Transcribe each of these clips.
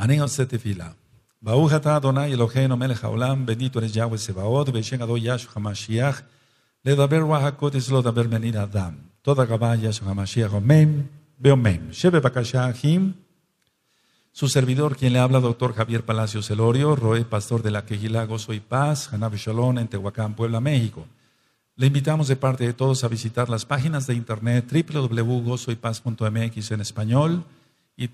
Aníos setefila. Baújata Adonai Eloheinu Melech Haolam, bendito eres Yahweh Sebaot, Beshen Adonai Yeshua Mashiach, Ledaber Wahakot Islo Daber Menir Adam, Toda Gabá Yeshua Mashiach, Omem, Beomem, Shebe Bakashahim. Su servidor, quien le habla, doctor Javier Palacios Elorio, Roe, pastor de la Kehila Gozo y Paz, Hanab Shalom, en Tehuacán, Puebla, México. Le invitamos de parte de todos a visitar las páginas de internet www.gozoypaz.mx en español y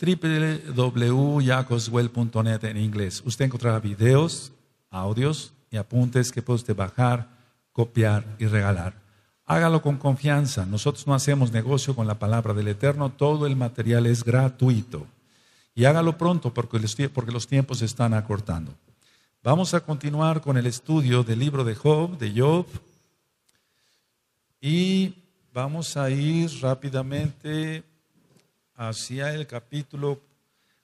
www.yacoswell.net en inglés. Usted encontrará videos, audios y apuntes que puede usted bajar, copiar y regalar. Hágalo con confianza. Nosotros no hacemos negocio con la palabra del Eterno. Todo el material es gratuito. Y hágalo pronto porque los tiempos se están acortando. Vamos a continuar con el estudio del libro de Job, y vamos a ir rápidamente hacia el capítulo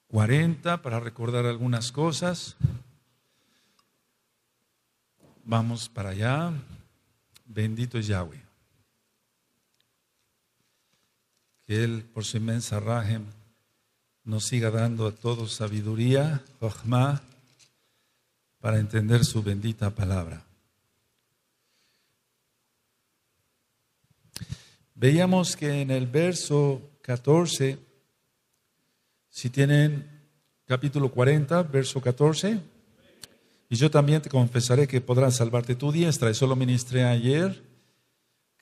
40 para recordar algunas cosas. Vamos para allá. Bendito es Yahweh. Que Él por su inmensa rajem nos siga dando a todos sabiduría, jochma, para entender su bendita palabra. Veíamos que en el verso 14, si tienen capítulo 40, verso 14, y yo también te confesaré que podrás salvarte tu diestra. Eso lo ministré ayer,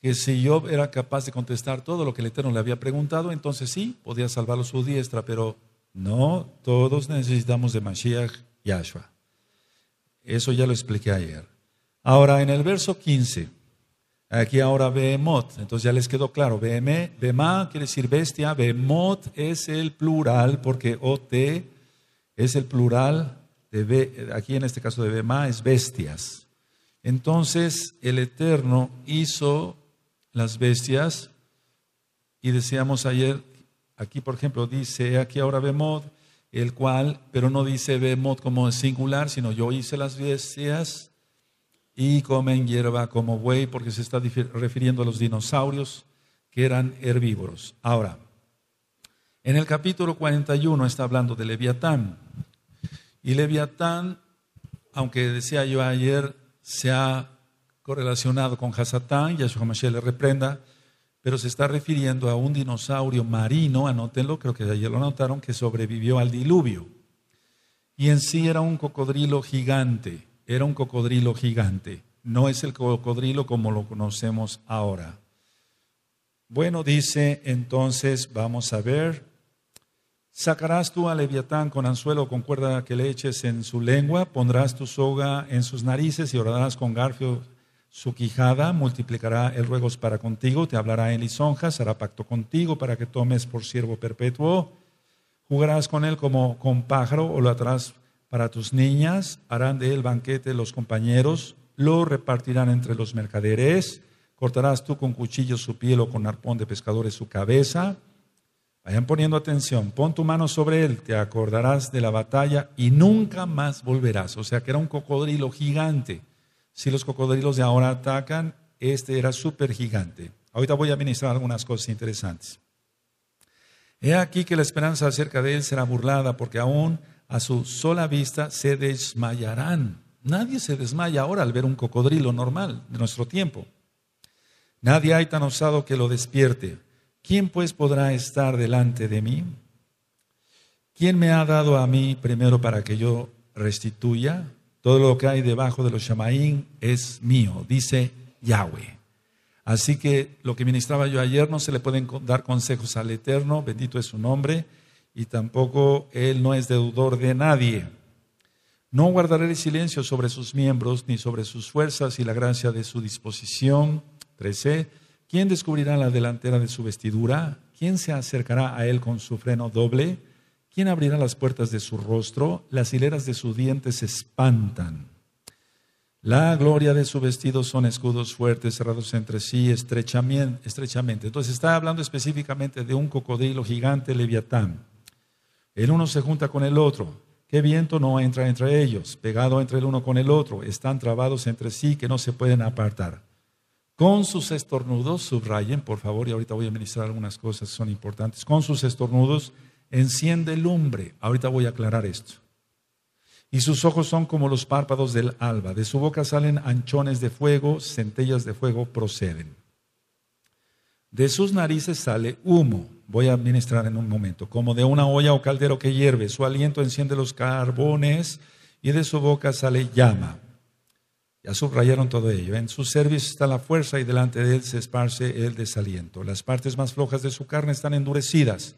que si Job era capaz de contestar todo lo que el Eterno le había preguntado, entonces sí, podía salvarlo su diestra, pero no, todos necesitamos de Mashiach Yahshua. Eso ya lo expliqué ayer. Ahora, en el verso 15, aquí ahora behemoth, entonces ya les quedó claro, behemá quiere decir bestia, behemoth es el plural, porque OT es el plural, aquí en este caso de behemá es bestias. Entonces, el Eterno hizo las bestias, y decíamos ayer, aquí por ejemplo dice, aquí ahora behemoth, el cual, pero no dice behemoth como singular, sino yo hice las bestias y comen hierba como buey, porque se está refiriendo a los dinosaurios que eran herbívoros. Ahora, en el capítulo 41 está hablando de Leviatán, y Leviatán, aunque decía yo ayer, se ha correlacionado con Hasatán, Yahshua Mashiach le reprenda, pero se está refiriendo a un dinosaurio marino, anótenlo, creo que ayer lo anotaron, que sobrevivió al diluvio. Y en sí era un cocodrilo gigante, no es el cocodrilo como lo conocemos ahora. Bueno, dice, entonces, vamos a ver, sacarás tú a Leviatán con anzuelo o con cuerda que le eches en su lengua, pondrás tu soga en sus narices y orarás con garfio su quijada, multiplicará el ruegos para contigo, te hablará en lisonjas, hará pacto contigo para que tomes por siervo perpetuo, jugarás con él como con pájaro o lo atarás para tus niñas, harán de él banquete los compañeros, lo repartirán entre los mercaderes, cortarás tú con cuchillo su piel o con arpón de pescadores su cabeza. Vayan poniendo atención, pon tu mano sobre él, te acordarás de la batalla y nunca más volverás. O sea que era un cocodrilo gigante. Si los cocodrilos de ahora atacan, este era súper gigante. Ahorita voy a ministrar algunas cosas interesantes. He aquí que la esperanza acerca de él será burlada, porque aún a su sola vista se desmayarán. Nadie se desmaya ahora al ver un cocodrilo normal de nuestro tiempo. Nadie hay tan osado que lo despierte. ¿Quién pues podrá estar delante de mí? ¿Quién me ha dado a mí primero para que yo restituya? Todo lo que hay debajo de los Shamaín es mío, dice Yahweh. Así que lo que ministraba yo ayer, no se le pueden dar consejos al Eterno, bendito es su nombre, y tampoco Él no es deudor de nadie. No guardaré el silencio sobre sus miembros, ni sobre sus fuerzas y la gracia de su disposición. 13. ¿Quién descubrirá la delantera de su vestidura? ¿Quién se acercará a él con su freno doble? ¿Quién abrirá las puertas de su rostro? Las hileras de sus dientes se espantan. La gloria de su vestido son escudos fuertes, cerrados entre sí estrechamente. Entonces está hablando específicamente de un cocodrilo gigante, Leviatán. El uno se junta con el otro. ¿Qué viento no entra entre ellos? Pegado entre el uno con el otro. Están trabados entre sí que no se pueden apartar. Con sus estornudos, subrayen, por favor, y ahorita voy a ministrar algunas cosas que son importantes. Con sus estornudos enciende lumbre. Ahorita voy a aclarar esto. Y sus ojos son como los párpados del alba. De su boca salen anchones de fuego, centellas de fuego proceden. De sus narices sale humo. Voy a administrar en un momento. Como de una olla o caldero que hierve. Su aliento enciende los carbones y de su boca sale llama. Ya subrayaron todo ello. En su cerviz está la fuerza y delante de él se esparce el desaliento. Las partes más flojas de su carne están endurecidas.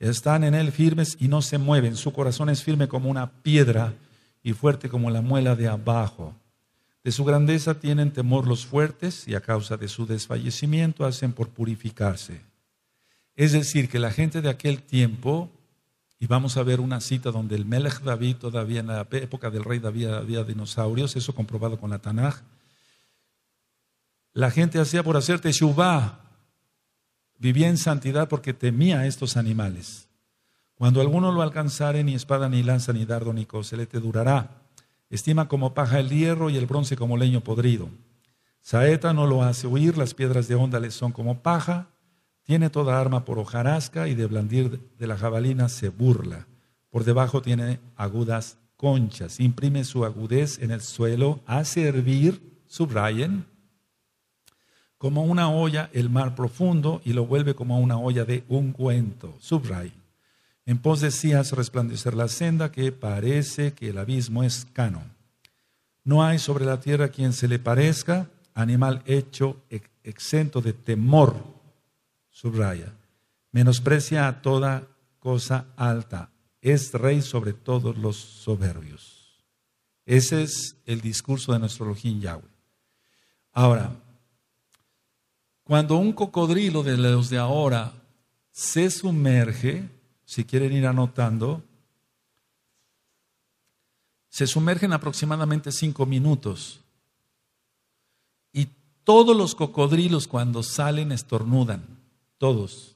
Están en él firmes y no se mueven. Su corazón es firme como una piedra y fuerte como la muela de abajo. De su grandeza tienen temor los fuertes y a causa de su desfallecimiento hacen por purificarse. Es decir, que la gente de aquel tiempo, y vamos a ver una cita donde el Melech David, todavía en la época del rey David había dinosaurios, eso comprobado con la Tanaj, la gente hacía por hacer teshuvah. Vivía en santidad porque temía a estos animales. Cuando alguno lo alcanzare, ni espada, ni lanza, ni dardo, ni coselete durará. Estima como paja el hierro y el bronce como leño podrido. Saeta no lo hace huir, las piedras de honda les son como paja. Tiene toda arma por hojarasca y de blandir de la jabalina se burla. Por debajo tiene agudas conchas. Imprime su agudez en el suelo, hace hervir, subrayen, como una olla el mar profundo y lo vuelve como una olla de ungüento. Subray. En pos de sí hace resplandecer la senda que parece que el abismo es cano. No hay sobre la tierra quien se le parezca, animal hecho exento de temor. Subraya. Menosprecia a toda cosa alta. Es rey sobre todos los soberbios. Ese es el discurso de nuestro Elohim Yahweh. Ahora, cuando un cocodrilo de los de ahora se sumerge, si quieren ir anotando, se sumergen aproximadamente 5 minutos. Y todos los cocodrilos cuando salen estornudan, todos,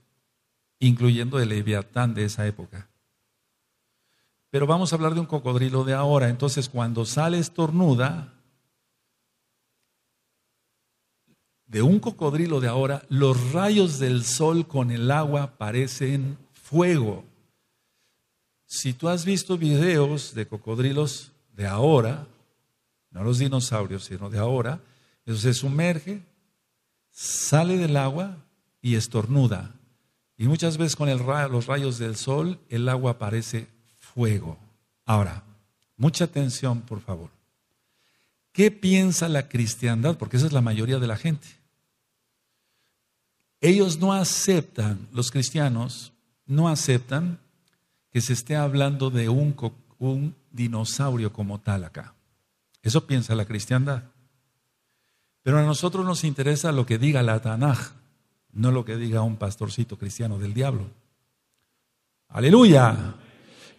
incluyendo el Leviatán de esa época. Pero vamos a hablar de un cocodrilo de ahora, entonces cuando sale estornuda, de un cocodrilo de ahora, los rayos del sol con el agua parecen fuego. Si tú has visto videos de cocodrilos de ahora, no los dinosaurios, sino de ahora, eso se sumerge, sale del agua y estornuda. Y muchas veces con los rayos del sol, el agua parece fuego. Ahora, mucha atención, por favor. ¿Qué piensa la cristiandad? Porque esa es la mayoría de la gente. Ellos no aceptan, los cristianos no aceptan que se esté hablando de un dinosaurio como tal acá. Eso piensa la cristiandad. Pero a nosotros nos interesa lo que diga la Tanaj, no lo que diga un pastorcito cristiano del diablo. ¡Aleluya!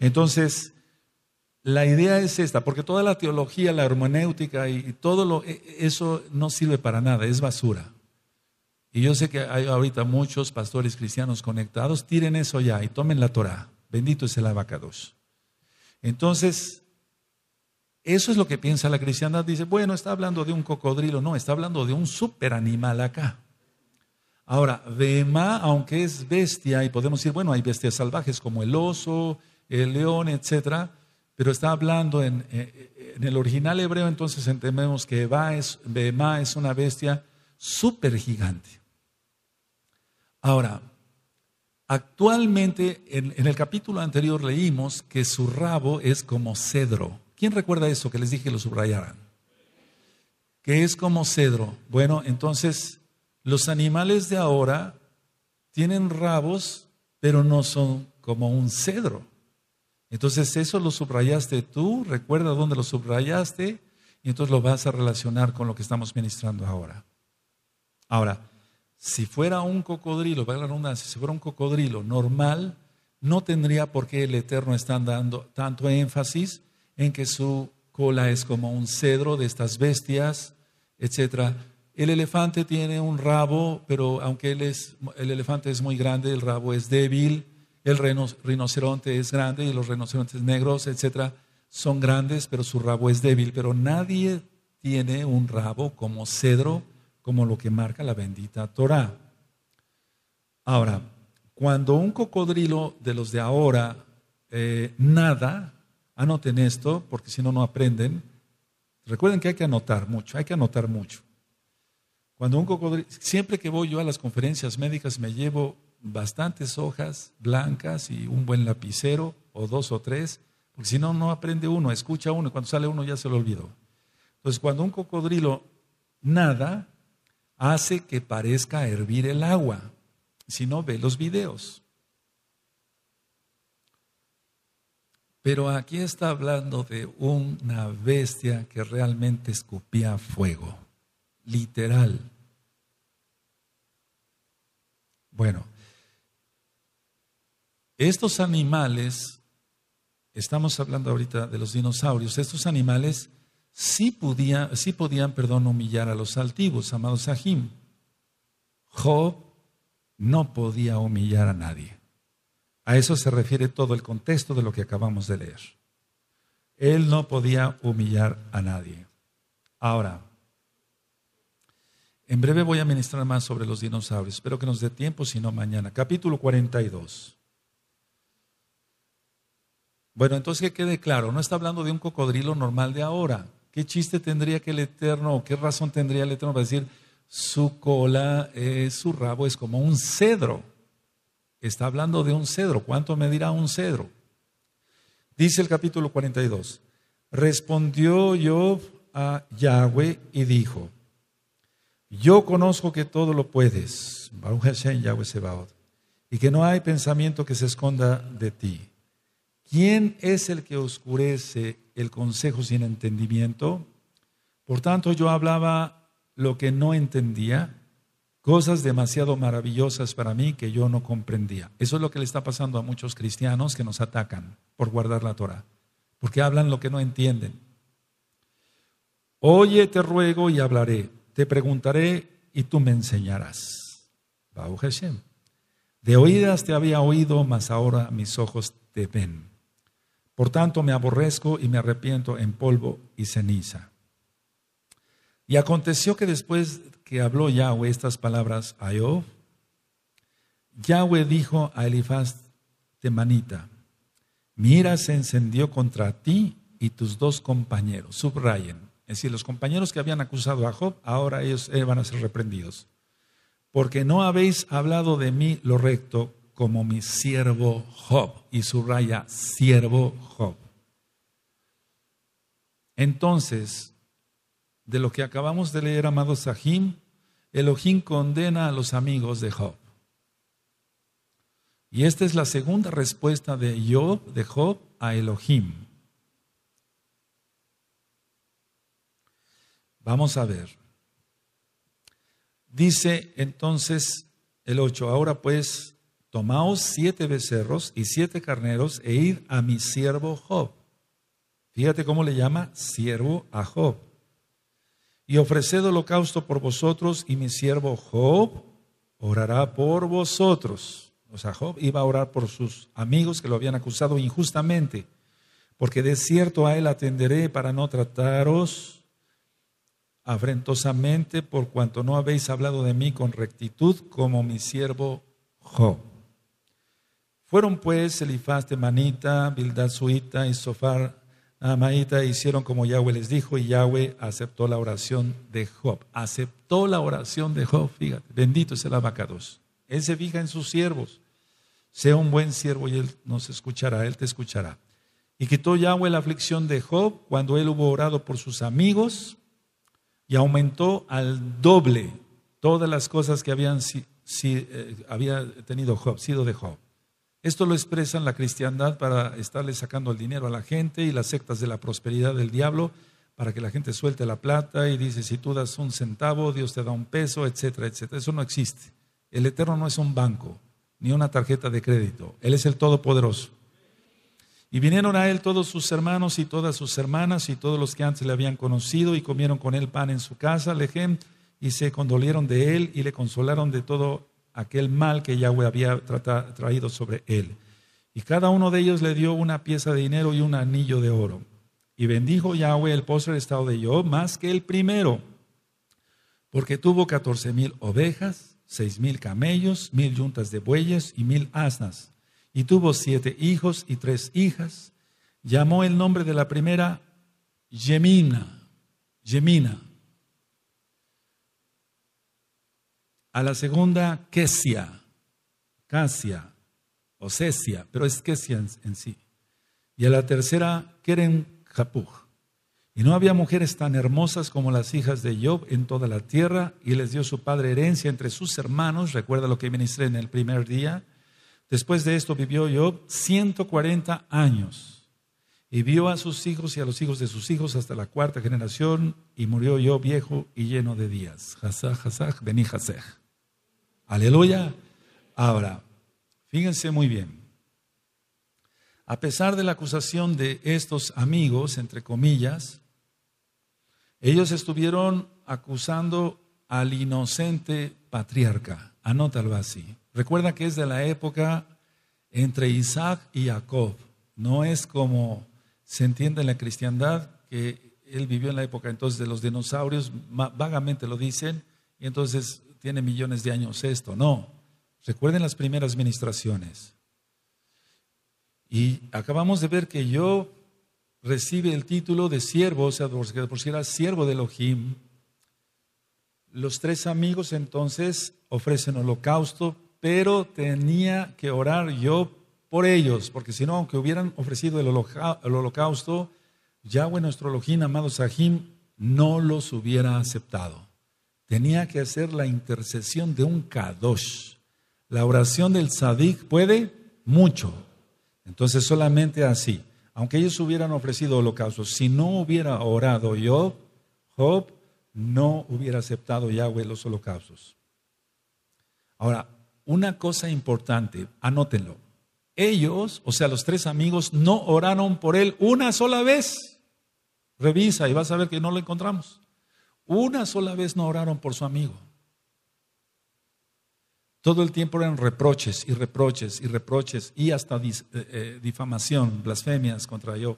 Entonces, la idea es esta, porque toda la teología, la hermenéutica y todo eso no sirve para nada, es basura. Y yo sé que hay ahorita muchos pastores cristianos conectados, tiren eso ya y tomen la Torah. Bendito es el abacados. Entonces, eso es lo que piensa la cristiandad. Dice, bueno, está hablando de un cocodrilo. No, está hablando de un super animal acá. Ahora, Behemá, aunque es bestia, y podemos decir, bueno, hay bestias salvajes como el oso, el león, etcétera. Pero está hablando en el original hebreo, entonces entendemos que Behemá es una bestia súper gigante. Ahora, actualmente en el capítulo anterior leímos que su rabo es como cedro. ¿Quién recuerda eso que les dije que lo subrayaran? Que es como cedro. Bueno, entonces los animales de ahora tienen rabos, pero no son como un cedro. Entonces eso lo subrayaste tú, recuerda dónde lo subrayaste y entonces lo vas a relacionar con lo que estamos ministrando ahora. Ahora, si fuera un cocodrilo, valga la redundancia, si fuera un cocodrilo normal, no tendría por qué el Eterno estar dando tanto énfasis en que su cola es como un cedro de estas bestias, etc. El elefante tiene un rabo, pero aunque el elefante es muy grande, el rabo es débil. El rinoceronte es grande y los rinocerontes negros, etcétera, son grandes, pero su rabo es débil. Pero nadie tiene un rabo como cedro, como lo que marca la bendita Torah. Ahora, Cuando un cocodrilo de los de ahora nada, anoten esto, porque si no, no aprenden. Recuerden que hay que anotar mucho, hay que anotar mucho. Cuando un cocodrilo, siempre que voy yo a las conferencias médicas me llevo bastantes hojas blancas y un buen lapicero, o dos o tres, porque si no, no aprende uno, escucha uno, y cuando sale uno ya se lo olvidó. Entonces, cuando un cocodrilo nada, hace que parezca hervir el agua. Si no, ve los videos. Pero aquí está hablando de una bestia que realmente escupía fuego, literal. Bueno, estos animales, estamos hablando ahorita de los dinosaurios, estos animales sí podían humillar a los altivos, amados Sahim. Job no podía humillar a nadie. A eso se refiere todo el contexto de lo que acabamos de leer. Él no podía humillar a nadie. Ahora, en breve voy a ministrar más sobre los dinosaurios. Espero que nos dé tiempo, si no mañana. Capítulo 42. Bueno, entonces que quede claro, no está hablando de un cocodrilo normal de ahora. ¿Qué chiste tendría que el Eterno, o qué razón tendría el Eterno para decir su cola, su rabo es como un cedro? Está hablando de un cedro. ¿Cuánto medirá un cedro? Dice el capítulo 42. Respondió Job a Yahweh y dijo: yo conozco que todo lo puedes, Baruch Hashem Yahweh Sebaot, y que no hay pensamiento que se esconda de ti. ¿Quién es el que oscurece el consejo sin entendimiento? Por tanto, yo hablaba lo que no entendía, cosas demasiado maravillosas para mí que yo no comprendía. Eso es lo que le está pasando a muchos cristianos que nos atacan por guardar la Torah, porque hablan lo que no entienden. Oye, te ruego y hablaré, te preguntaré y tú me enseñarás. Baruch Hashem. De oídas te había oído, mas ahora mis ojos te ven. Por tanto me aborrezco y me arrepiento en polvo y ceniza. Y aconteció que después que habló Yahweh estas palabras a Job, Yahweh dijo a Elifaz Temanita: mi ira se encendió contra ti y tus dos compañeros. Subrayen, es decir, los compañeros que habían acusado a Job, ahora ellos van a ser reprendidos. Porque no habéis hablado de mí lo recto como mi siervo Job. Y subraya, siervo Job. Entonces, de lo que acabamos de leer, amado Sahim, Elohim condena a los amigos de Job. Y esta es la segunda respuesta de Job a Elohim. Vamos a ver. Dice entonces el 8: ahora pues, tomaos 7 becerros y 7 carneros e id a mi siervo Job. Fíjate cómo le llama siervo a Job. Y ofreced holocausto por vosotros, y mi siervo Job orará por vosotros. O sea, Job iba a orar por sus amigos que lo habían acusado injustamente. Porque de cierto a él atenderé para no trataros afrentosamente, por cuanto no habéis hablado de mí con rectitud como mi siervo Job. Fueron pues Elifaz Temanita, Bildad Suita y Sofar Amaita, hicieron como Yahweh les dijo, y Yahweh aceptó la oración de Job. Aceptó la oración de Job, fíjate, bendito es el Abacados. Él se fija en sus siervos. Sea un buen siervo y él nos escuchará, él te escuchará. Y quitó Yahweh la aflicción de Job cuando él hubo orado por sus amigos, y aumentó al doble todas las cosas que había tenido Job, sido de Job. Esto lo expresan la cristiandad para estarle sacando el dinero a la gente, y las sectas de la prosperidad del diablo para que la gente suelte la plata y dice: si tú das un centavo, Dios te da un peso, etcétera, etcétera. Eso no existe. El Eterno no es un banco ni una tarjeta de crédito. Él es el Todopoderoso. Y vinieron a él todos sus hermanos y todas sus hermanas y todos los que antes le habían conocido, y comieron con él pan en su casa, Lehem, y se condolieron de él y le consolaron de todo aquel mal que Yahweh había traído sobre él. Y cada uno de ellos le dio una pieza de dinero y un anillo de oro. Y bendijo Yahweh el postrer estado de Job más que el primero, porque tuvo 14,000 ovejas, 6.000 camellos, 1.000 yuntas de bueyes y 1.000 asnas. Y tuvo 7 hijos y 3 hijas. Llamó el nombre de la primera Yemina. Yemina. A la segunda Kesia. Casia. O Cesia, pero es Kesia en sí. Y a la tercera Keren Japuj. Y no había mujeres tan hermosas como las hijas de Job en toda la tierra, y les dio su padre herencia entre sus hermanos. Recuerda lo que ministré en el primer día. Después de esto vivió Job 140 años y vio a sus hijos y a los hijos de sus hijos hasta la 4ª generación, y murió Job viejo y lleno de días. Hazaj, Hazaj, Beni Hazaj. Aleluya. Ahora, fíjense muy bien. A pesar de la acusación de estos amigos, entre comillas, ellos estuvieron acusando al inocente patriarca. Anótalo así. Recuerda que es de la época entre Isaac y Jacob. No es como se entiende en la cristiandad, que él vivió en la época entonces de los dinosaurios, vagamente lo dicen, y entonces tiene millones de años esto. No, recuerden las primeras ministraciones. Y acabamos de ver que Job recibe el título de siervo, o sea, porque por si era siervo de Elohim. Los 3 amigos entonces ofrecen holocausto, pero tenía que orar Job por ellos, porque si no, aunque hubieran ofrecido el holocausto, Yahweh nuestro Elohim, amado Sahim, no los hubiera aceptado. Tenía que hacer la intercesión de un Kadosh. La oración del Tzadik puede mucho. Entonces solamente así, aunque ellos hubieran ofrecido holocausto, si no hubiera orado Job no hubiera aceptado Yahweh los holocaustos. Ahora, una cosa importante, anótenlo. Ellos, o sea, los 3 amigos, no oraron por él una sola vez. Revisa y vas a ver que no lo encontramos. Una sola vez no oraron por su amigo. Todo el tiempo eran reproches y reproches y reproches, y hasta difamación, blasfemias contra Job.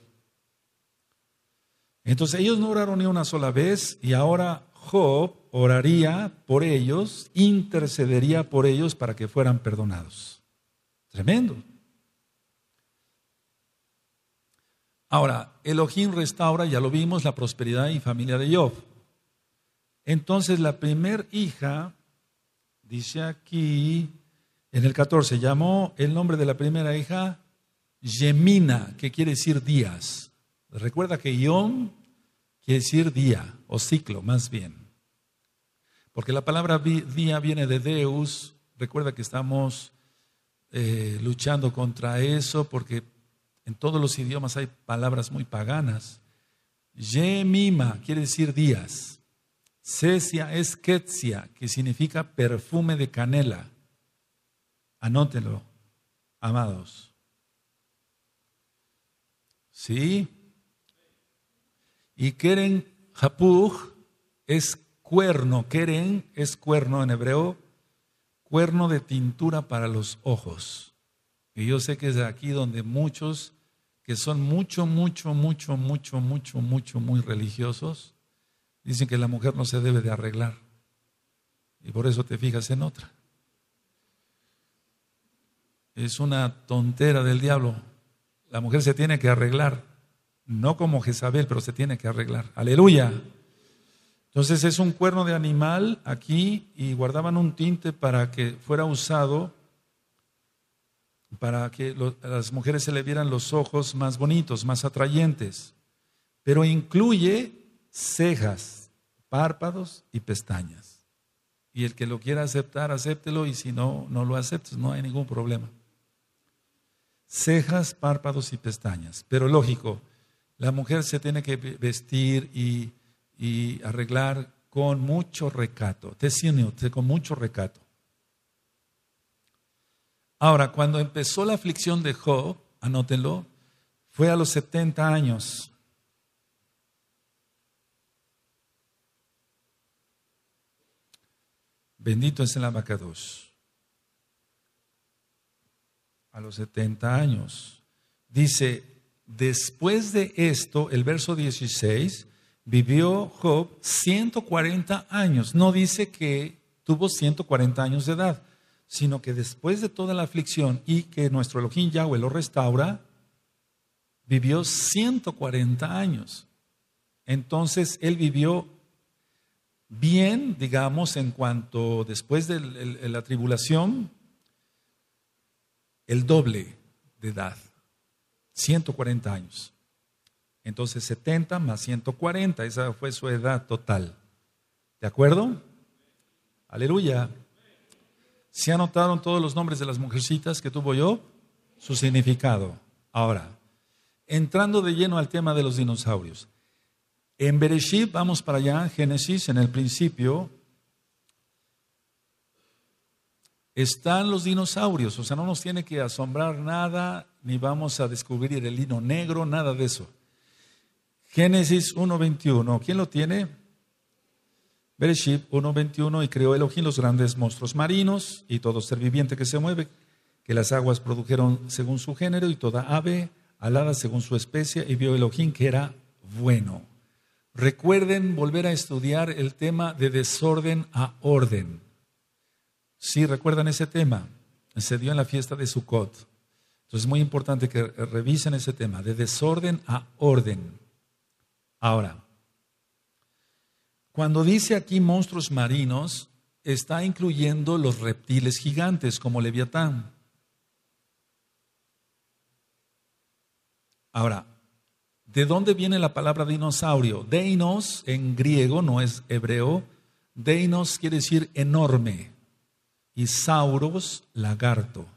Entonces ellos no oraron ni una sola vez, y ahora Job oraría por ellos, intercedería por ellos para que fueran perdonados. Tremendo. Ahora, Elohim restaura, ya lo vimos, la prosperidad y familia de Job. Entonces la primer hija, dice aquí en el 14, llamó el nombre de la primera hija Yemina, que quiere decir días. Recuerda que Yom quiere decir día o ciclo, más bien. Porque la palabra día viene de Deus. Recuerda que estamos luchando contra eso, porque en todos los idiomas hay palabras muy paganas. Yemima quiere decir días. Cesia es Kesia, que significa perfume de canela. Anótelo, amados. ¿Sí? Y Keren Japuj es cuerno. Keren es cuerno en hebreo, cuerno de tintura para los ojos. Y yo sé que es aquí donde muchos que son muy religiosos, dicen que la mujer no se debe de arreglar. Y por eso te fijas en otra. Es una tontera del diablo. La mujer se tiene que arreglar. No como Jezabel, pero se tiene que arreglar. ¡Aleluya! Entonces es un cuerno de animal aquí, y guardaban un tinte para que fuera usado, para que a las mujeres se le vieran los ojos más bonitos, más atrayentes. Pero incluye cejas, párpados y pestañas. Y el que lo quiera aceptar, acéptelo, y si no, no lo aceptes, no hay ningún problema. Cejas, párpados y pestañas. Pero lógico, la mujer se tiene que vestir y arreglar con mucho recato, con mucho recato. Ahora, cuando empezó la aflicción de Job, anótenlo, fue a los 70 años. Bendito es el Abacadosh. A los 70 años. Dice, después de esto, el verso 16, vivió Job 140 años. No dice que tuvo 140 años de edad, sino que después de toda la aflicción y que nuestro Elohim Yahweh lo restaura, vivió 140 años. Entonces él vivió bien, digamos, en cuanto después de la tribulación, el doble de edad, 140 años. Entonces 70 más 140, esa fue su edad total. ¿De acuerdo? Aleluya. ¿Se anotaron todos los nombres de las mujercitas que tuvo Job? Su significado. Ahora, entrando de lleno al tema de los dinosaurios. En Bereshit, vamos para allá, Génesis, en el principio, están los dinosaurios. O sea, no nos tiene que asombrar nada, ni vamos a descubrir el hilo negro, nada de eso. Génesis 1:21, ¿quién lo tiene? Bereshit 1:21, y creó Elohim los grandes monstruos marinos y todo ser viviente que se mueve, que las aguas produjeron según su género y toda ave alada según su especie, y vio Elohim que era bueno. Recuerden volver a estudiar el tema de desorden a orden. Sí, recuerdan ese tema, se dio en la fiesta de Sukkot. Entonces es muy importante que revisen ese tema, de desorden a orden. Ahora, cuando dice aquí monstruos marinos, está incluyendo los reptiles gigantes como Leviatán. Ahora, ¿de dónde viene la palabra dinosaurio? Deinos en griego, no es hebreo. Deinos quiere decir enorme. Y sauros, lagarto.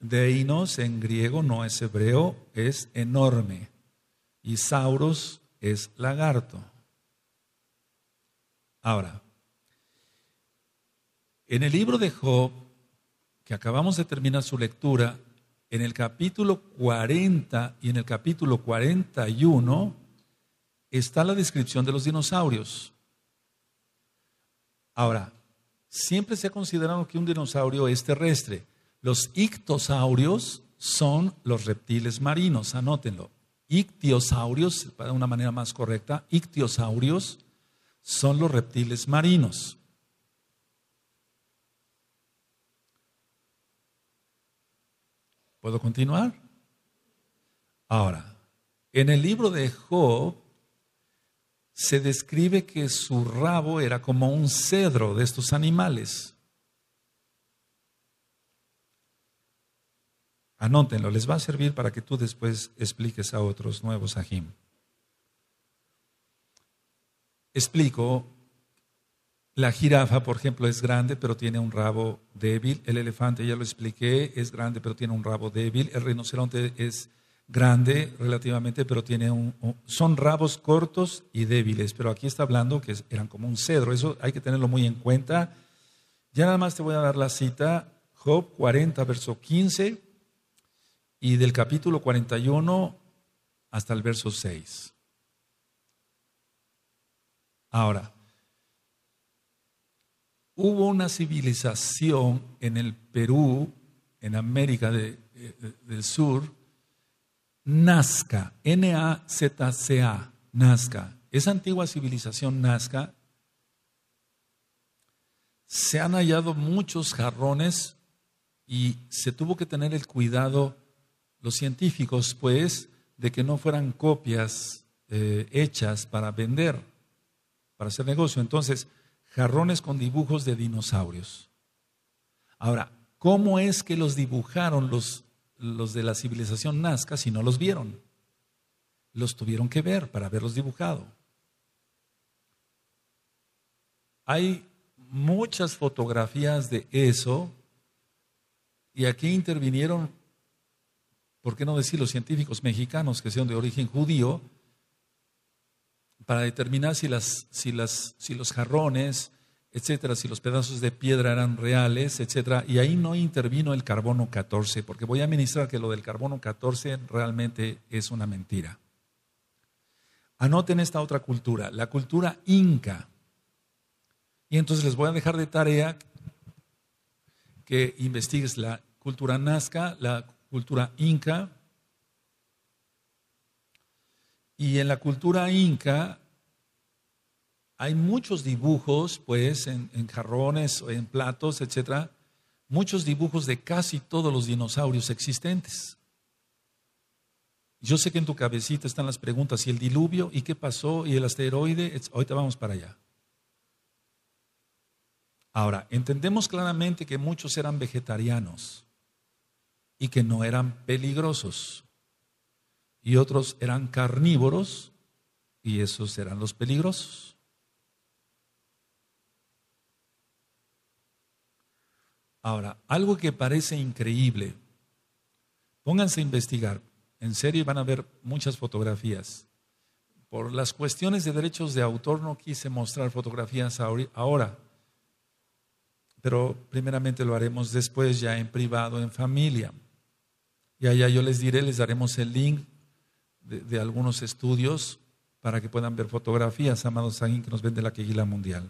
Deinos en griego, no es hebreo, es enorme. Y sauros es lagarto. Ahora, en el libro de Job, que acabamos de terminar su lectura, en el capítulo 40 y en el capítulo 41 está la descripción de los dinosaurios. Ahora, siempre se ha considerado que un dinosaurio es terrestre. Los ictiosaurios son los reptiles marinos, anótenlo. Ictiosaurios, para una manera más correcta, ictiosaurios son los reptiles marinos. ¿Puedo continuar? Ahora, en el libro de Job se describe que su rabo era como un cedro de estos animales. Anótenlo, les va a servir para que tú después expliques a otros nuevos ajim. Explico, la jirafa, por ejemplo, es grande, pero tiene un rabo débil. El elefante, ya lo expliqué, es grande, pero tiene un rabo débil. El rinoceronte es grande relativamente, pero tiene son rabos cortos y débiles. Pero aquí está hablando que eran como un cedro. Eso hay que tenerlo muy en cuenta. Ya nada más te voy a dar la cita. Job 40, verso 15. Y del capítulo 41 hasta el verso 6. Ahora, hubo una civilización en el Perú, en América del Sur, Nazca, N-A-Z-C-A, Nazca. Esa antigua civilización Nazca, se han hallado muchos jarrones y se tuvo que tener el cuidado, los científicos, pues, de que no fueran copias hechas para vender, para hacer negocio. Entonces, jarrones con dibujos de dinosaurios. Ahora, ¿cómo es que los dibujaron los de la civilización Nazca si no los vieron? Los tuvieron que ver para haberlos dibujado. Hay muchas fotografías de eso, y aquí intervinieron, ¿por qué no decir los científicos mexicanos que sean de origen judío? Para determinar si los jarrones, etcétera, si los pedazos de piedra eran reales, etcétera. Y ahí no intervino el carbono 14, porque voy a administrar que lo del carbono 14 realmente es una mentira. Anoten esta otra cultura, la cultura inca. Y entonces les voy a dejar de tarea que investigues la cultura nazca, la cultura inca. Y en la cultura inca Hay muchos dibujos, pues, en jarrones, en platos, etcétera, muchos dibujos de casi todos los dinosaurios existentes. Yo sé que en tu cabecita están las preguntas, ¿y el diluvio? ¿Y qué pasó? ¿Y el asteroide? Ahorita vamos para allá. Ahora, entendemos claramente que muchos eran vegetarianos y que no eran peligrosos. Y otros eran carnívoros y esos eran los peligrosos. Ahora, algo que parece increíble, pónganse a investigar, en serio, y van a ver muchas fotografías. Por las cuestiones de derechos de autor no quise mostrar fotografías ahora, pero primeramente lo haremos después, ya en privado, en familia. Y allá yo les diré, les daremos el link de algunos estudios para que puedan ver fotografías, amados Sagin, que nos ven de la Kehila Mundial.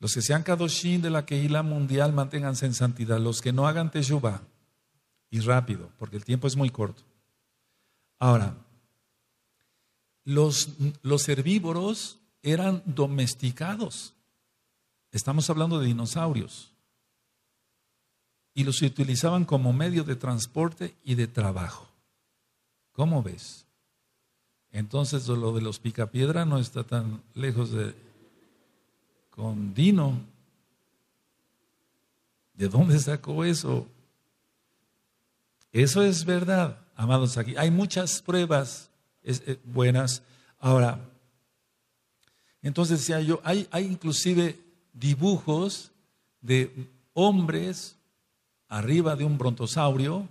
Los que sean Kadoshim de la Kehila Mundial, manténganse en santidad. Los que no, hagan teshuvah. Y rápido, porque el tiempo es muy corto. Ahora, los herbívoros eran domesticados. Estamos hablando de dinosaurios. Y los utilizaban como medio de transporte y de trabajo. ¿Cómo ves? Entonces lo de los picapiedra no está tan lejos de con Dino. ¿De dónde sacó eso? Eso es verdad, amados aquí. Hay muchas pruebas buenas. Ahora, entonces decía yo, hay inclusive dibujos de hombres arriba de un brontosaurio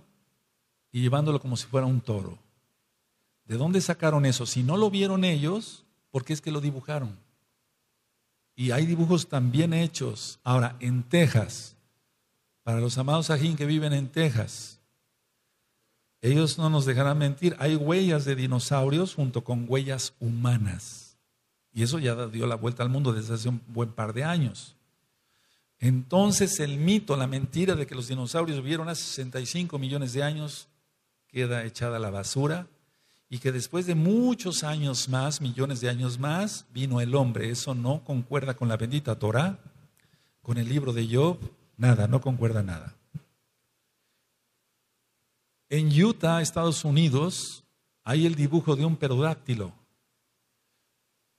y llevándolo como si fuera un toro. ¿De dónde sacaron eso? Si no lo vieron ellos, ¿por qué es que lo dibujaron? Y hay dibujos también hechos. Ahora, en Texas, para los amados Sajín que viven en Texas, ellos no nos dejarán mentir, hay huellas de dinosaurios junto con huellas humanas. Y eso ya dio la vuelta al mundo desde hace un buen par de años. Entonces el mito, la mentira de que los dinosaurios vivieron hace 65 millones de años, queda echada a la basura. Y que después de muchos años más, millones de años más, vino el hombre. Eso no concuerda con la bendita Torah, con el libro de Job, nada, no concuerda nada. En Utah, Estados Unidos, hay el dibujo de un pterodáctilo.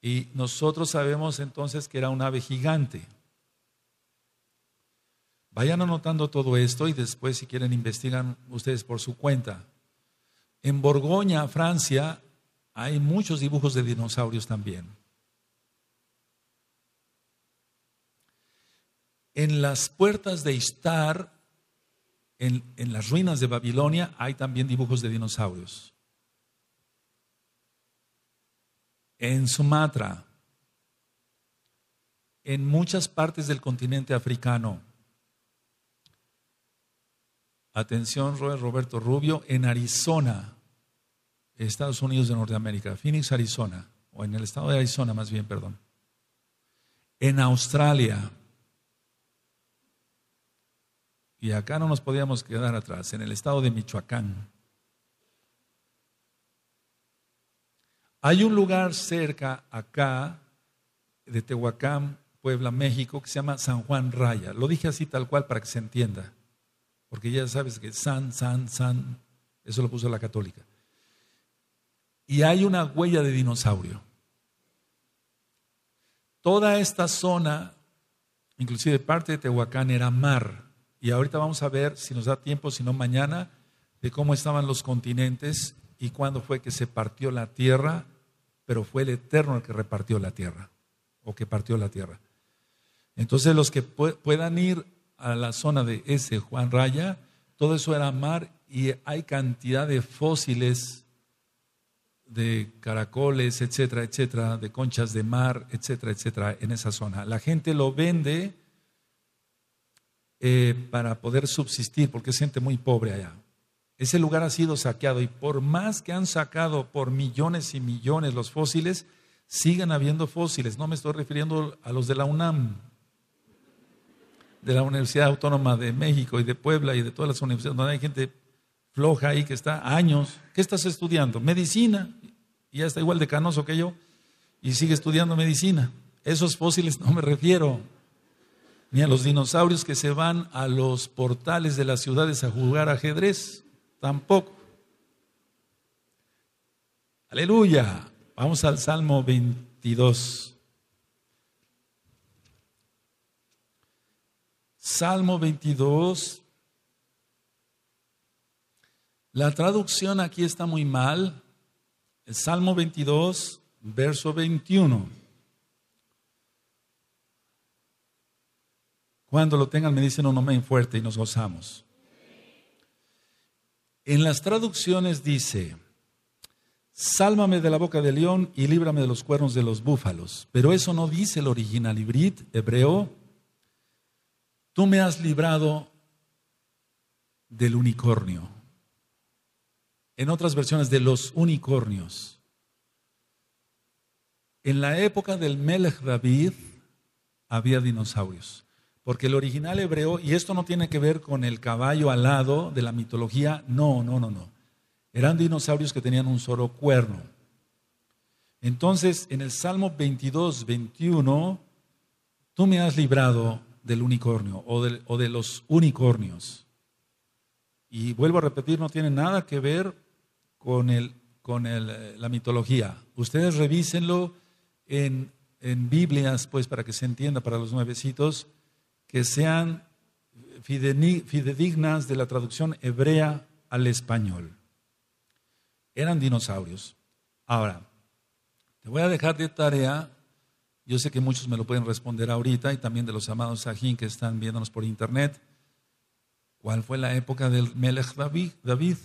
Y nosotros sabemos entonces que era un ave gigante. Vayan anotando todo esto y después, si quieren, investigan ustedes por su cuenta. En Borgoña, Francia, hay muchos dibujos de dinosaurios también. En las puertas de Ishtar, en las ruinas de Babilonia, hay también dibujos de dinosaurios. En Sumatra, en muchas partes del continente africano. Atención, Roberto Rubio, en Arizona, Estados Unidos de Norteamérica, Phoenix, Arizona, o en el estado de Arizona más bien, perdón. En Australia, y acá no nos podíamos quedar atrás, en el estado de Michoacán. Hay un lugar cerca acá de Tehuacán, Puebla, México, que se llama San Juan Raya. Lo dije así tal cual para que se entienda, porque ya sabes que San, eso lo puso la católica. Y hay una huella de dinosaurio. Toda esta zona, inclusive parte de Tehuacán, era mar. Y ahorita vamos a ver, si nos da tiempo, si no mañana, de cómo estaban los continentes y cuándo fue que se partió la tierra. Pero fue el Eterno el que repartió la tierra, o que partió la tierra. Entonces los que puedan ir a la zona de ese Juan Raya, todo eso era mar y hay cantidad de fósiles, de caracoles, etcétera, etcétera, de conchas de mar, etcétera, etcétera, en esa zona. La gente lo vende para poder subsistir, porque es gente muy pobre allá. Ese lugar ha sido saqueado y por más que han sacado por millones y millones los fósiles, siguen habiendo fósiles. No me estoy refiriendo a los de la UNAM, de la Universidad Autónoma de México y de Puebla y de todas las universidades, donde hay gente floja ahí que está años. ¿Qué estás estudiando? Medicina. Y ya está igual de canoso que yo. y sigue estudiando medicina. Esos fósiles no me refiero, ni a los dinosaurios que se van a los portales de las ciudades a jugar ajedrez, tampoco. Aleluya. Vamos al Salmo 22. Salmo 22. La traducción aquí está muy mal. El Salmo 22, verso 21. Cuando lo tengan me dicen un amén fuerte y nos gozamos. En las traducciones dice: sálvame de la boca del león y líbrame de los cuernos de los búfalos. Pero eso no dice el original hibrid, hebreo. Tú me has librado del unicornio. En otras versiones, de los unicornios. En la época del Melech David había dinosaurios. Porque el original hebreo, y esto no tiene que ver con el caballo alado de la mitología, no. Eran dinosaurios que tenían un solo cuerno. Entonces, en el Salmo 22, 21, tú me has librado del unicornio o de los unicornios. Y vuelvo a repetir, no tiene nada que ver con la mitología. Ustedes revísenlo en Biblias, pues, para que se entienda, para los nuevecitos, que sean fidedignas de la traducción hebrea al español. Eran dinosaurios. Ahora, te voy a dejar de tarea. Yo sé que muchos me lo pueden responder ahorita, y también de los amados Sajín que están viéndonos por internet. ¿Cuál fue la época del Melech David?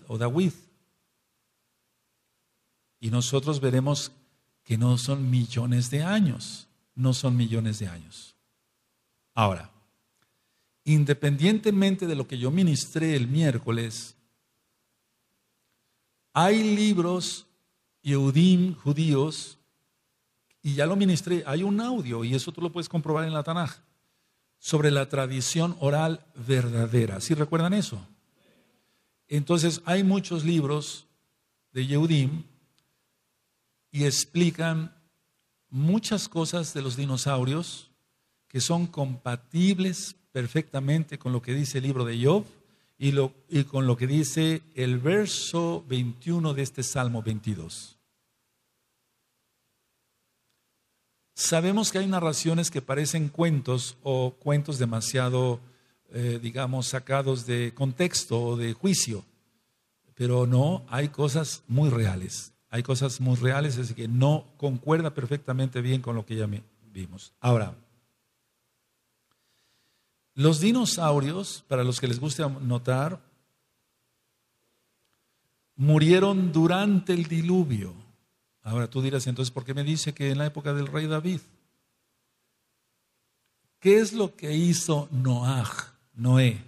Y nosotros veremos que no son millones de años. No son millones de años. Ahora, independientemente de lo que yo ministré el miércoles, hay libros Yehudim, judíos, y ya lo ministré, hay un audio, y eso tú lo puedes comprobar en la Tanaj, sobre la tradición oral verdadera. ¿Sí recuerdan eso? Entonces hay muchos libros de Yehudim y explican muchas cosas de los dinosaurios que son compatibles perfectamente con lo que dice el libro de Job y con lo que dice el verso 21 de este Salmo 22. Sabemos que hay narraciones que parecen cuentos o cuentos demasiado, digamos, sacados de contexto o de juicio, pero no, hay cosas muy reales, así que no concuerda perfectamente bien con lo que ya vimos. Ahora, los dinosaurios, para los que les guste notar, murieron durante el diluvio. Ahora tú dirás, entonces, ¿por qué me dice que en la época del rey David? ¿Qué es lo que hizo Noé?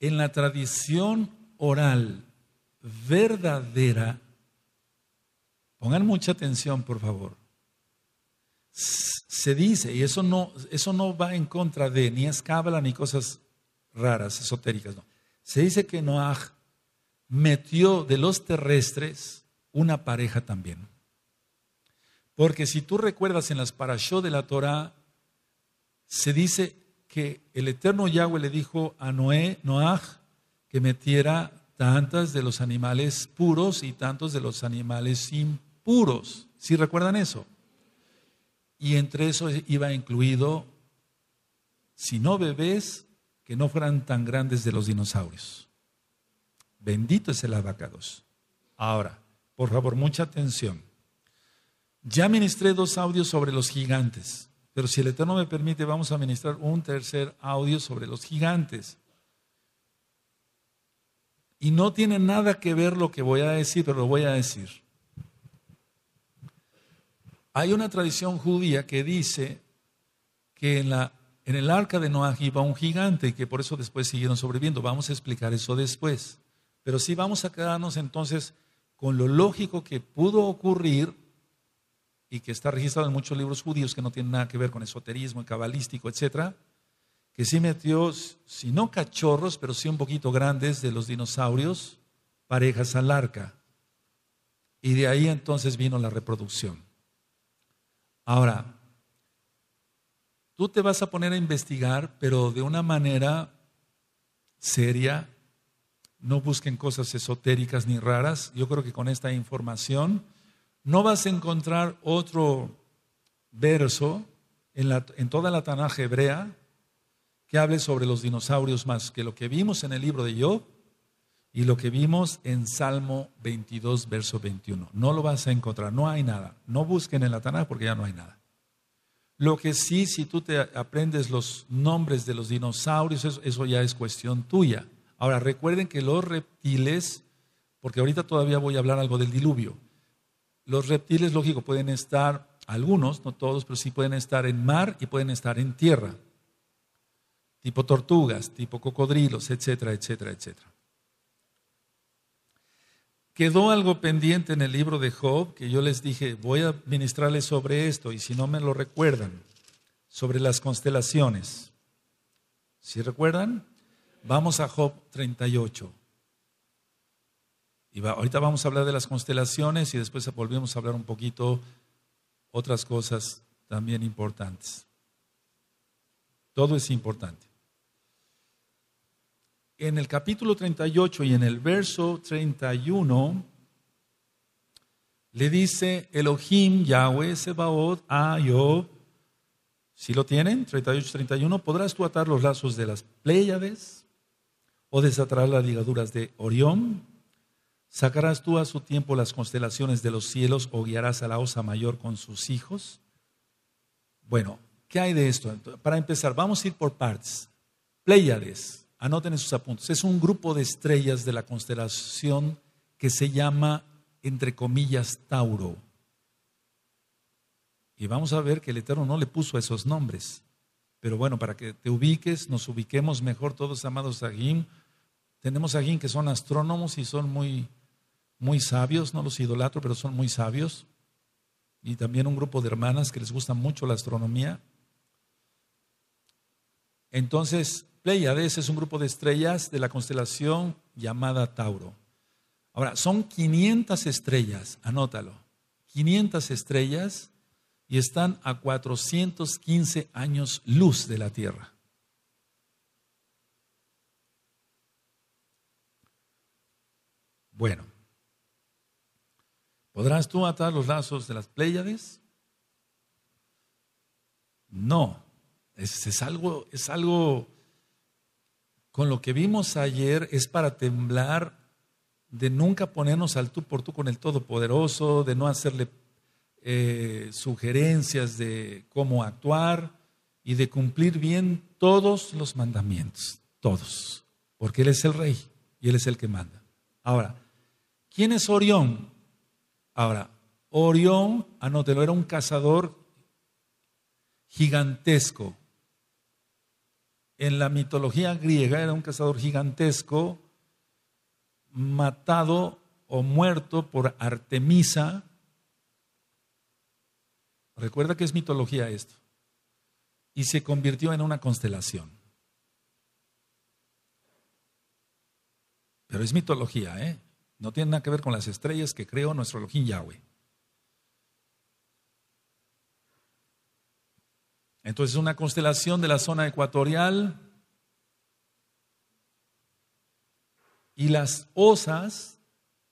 En la tradición oral verdadera, pongan mucha atención, por favor. Se dice, y eso no va en contra de, ni es cábala, ni cosas raras, esotéricas, no. Se dice que Noé metió de los terrestres una pareja también. Porque si tú recuerdas en las parashot de la Torah, se dice que el eterno Yahweh le dijo a Noaj que metiera tantas de los animales puros y tantos de los animales impuros. ¿Sí recuerdan eso? Y entre eso iba incluido, si no bebés, que no fueran tan grandes de los dinosaurios. Bendito es el abacados. Ahora, por favor, mucha atención. Ya ministré 2 audios sobre los gigantes, pero si el Eterno me permite, vamos a ministrar un tercer audio sobre los gigantes. Y no tiene nada que ver lo que voy a decir, pero lo voy a decir. Hay una tradición judía que dice que en el arca de Noaj iba un gigante y que por eso después siguieron sobreviviendo. Vamos a explicar eso después. Pero sí vamos a quedarnos entonces con lo lógico que pudo ocurrir y que está registrado en muchos libros judíos que no tienen nada que ver con esoterismo, cabalístico, etcétera, que sí metió, si no cachorros, pero sí un poquito grandes de los dinosaurios, parejas al arca. Y de ahí entonces vino la reproducción. Ahora, tú te vas a poner a investigar, pero de una manera seria. No busquen cosas esotéricas ni raras. Yo creo que con esta información no vas a encontrar otro verso en toda la Tanaj hebrea que hable sobre los dinosaurios más que lo que vimos en el libro de Job y lo que vimos en Salmo 22, verso 21. No lo vas a encontrar, no hay nada. No busquen en la Tanaj porque ya no hay nada. Lo que sí, si tú te aprendes los nombres de los dinosaurios, eso ya es cuestión tuya. Ahora, recuerden que los reptiles, porque ahorita todavía voy a hablar algo del diluvio. Los reptiles, lógico, pueden estar, algunos, no todos, pero sí pueden estar en mar y pueden estar en tierra. Tipo tortugas, tipo cocodrilos, etcétera, etcétera, etcétera. Quedó algo pendiente en el libro de Job, que yo les dije, voy a ministrarles sobre esto, y si no me lo recuerdan, sobre las constelaciones. ¿Sí recuerdan? Vamos a Job 38. Y ahorita vamos a hablar de las constelaciones y después volvemos a hablar un poquito otras cosas también importantes. Todo es importante. En el capítulo 38 y en el verso 31 le dice Elohim, Yahweh, Sebaot, a Job. Si lo tienen, 38-31, podrás tú atar los lazos de las Pléyades o desatar las ligaduras de Orión. Sacarás tú a su tiempo las constelaciones de los cielos o guiarás a la Osa Mayor con sus hijos. Bueno, ¿qué hay de esto? Para empezar, vamos a ir por partes. Pléyades, anoten en sus apuntes, es un grupo de estrellas de la constelación que se llama, entre comillas, Tauro. Y vamos a ver que el Eterno no le puso esos nombres. Pero bueno, para que te ubiques, nos ubiquemos mejor todos, amados Sagim. Tenemos Sagim que son astrónomos y son muy, muy sabios, no los idolatro, pero son muy sabios. Y también un grupo de hermanas que les gusta mucho la astronomía. Entonces, Pléyades es un grupo de estrellas de la constelación llamada Tauro. Ahora, son 500 estrellas, anótalo, 500 estrellas y están a 415 años luz de la Tierra. Bueno, ¿podrás tú atar los lazos de las Pléyades? No, es algo con lo que vimos ayer, es para temblar, de nunca ponernos al tú por tú con el Todopoderoso, de no hacerle sugerencias de cómo actuar y de cumplir bien todos los mandamientos, todos, porque Él es el Rey y Él es el que manda. Ahora, ¿quién es Orión? Ahora, Orión, anótelo, era un cazador gigantesco. En la mitología griega era un cazador gigantesco, matado o muerto por Artemisa. Recuerda que es mitología esto. Y se convirtió en una constelación. Pero es mitología, ¿eh? No tiene nada que ver con las estrellas que creó nuestro Elohim Yahweh. Entonces, una constelación de la zona ecuatorial. Y las osas,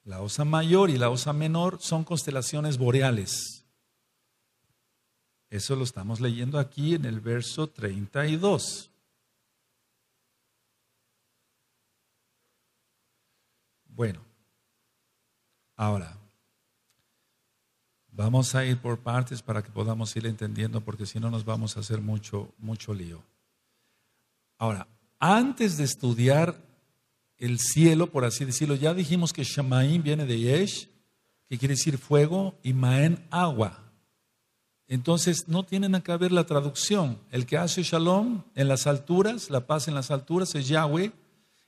la Osa Mayor y la Osa Menor, son constelaciones boreales. Eso lo estamos leyendo aquí en el verso 32. Bueno, ahora vamos a ir por partes para que podamos ir entendiendo, porque si no nos vamos a hacer mucho lío. Ahora, antes de estudiar el cielo, por así decirlo, ya dijimos que Shamaín viene de Yesh, que quiere decir fuego, y Maen, agua. Entonces no tiene nada que ver la traducción. El que hace shalom en las alturas, la paz en las alturas, es Yahweh.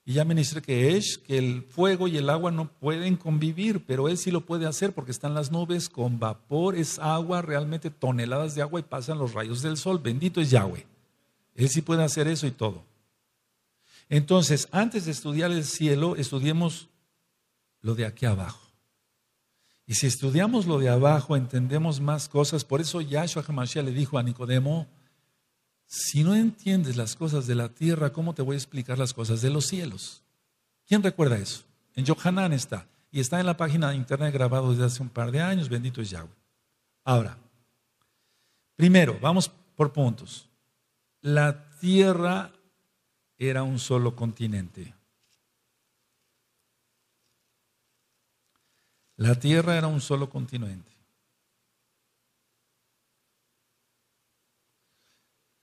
Y ya ministré que es que el fuego y el agua no pueden convivir, pero él sí lo puede hacer porque están las nubes con vapor, es agua, realmente toneladas de agua, y pasan los rayos del sol. Bendito es Yahweh. Él sí puede hacer eso y todo. Entonces, antes de estudiar el cielo, estudiemos lo de aquí abajo. Y si estudiamos lo de abajo, entendemos más cosas. Por eso Yahshua Mashiach le dijo a Nicodemo: si no entiendes las cosas de la tierra, ¿cómo te voy a explicar las cosas de los cielos? ¿Quién recuerda eso? En Yohanan está. Y está en la página de internet grabado desde hace un par de años. Bendito es Yahweh. Ahora, primero, vamos por puntos. La tierra era un solo continente. La tierra era un solo continente.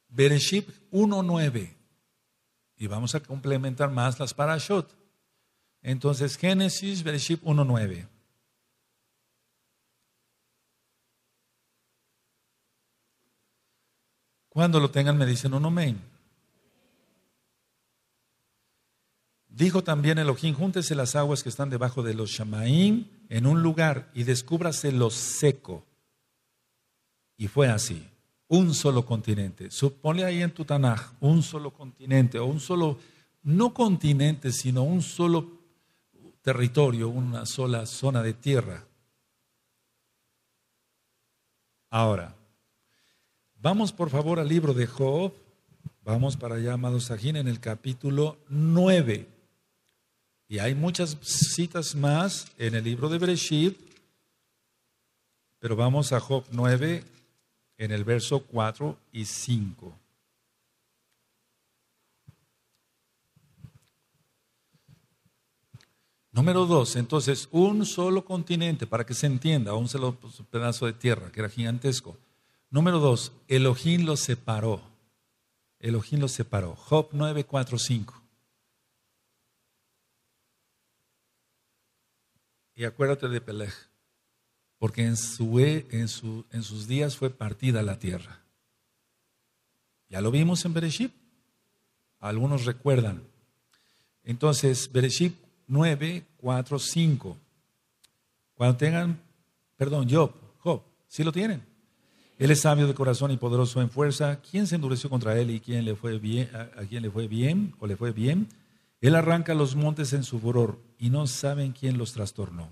Bereshit 1:9. Y vamos a complementar más las parashot. Entonces, Génesis, Bereshit 1:9. Cuando lo tengan me dicen un amén. Dijo también Elohim: júntese las aguas que están debajo de los Shamaín en un lugar y descúbrase lo seco. Y fue así, un solo continente. Suponle ahí en tu Tanaj, un solo continente, o un solo, no continente, sino un solo territorio, una sola zona de tierra. Ahora, vamos por favor al libro de Job. Vamos para allá, amados Sajín, en el capítulo 9. Y hay muchas citas más en el libro de Bereshit, pero vamos a Job 9 en el verso 4 y 5. Número 2, entonces, un solo continente, para que se entienda, un solo pedazo de tierra, que era gigantesco. Número 2, Elohim los separó. Elohim los separó. Job 9, 4, 5. Y acuérdate de Pelej, porque en sus días fue partida la tierra. Ya lo vimos en Bereshit. Algunos recuerdan. Entonces, Bereshit 9, 4, 5. Cuando tengan, perdón, Job, ¿sí lo tienen? Él es sabio de corazón y poderoso en fuerza. ¿Quién se endureció contra él y quién le fue bien, a quién le fue bien? Él arranca los montes en su furor y no saben quién los trastornó.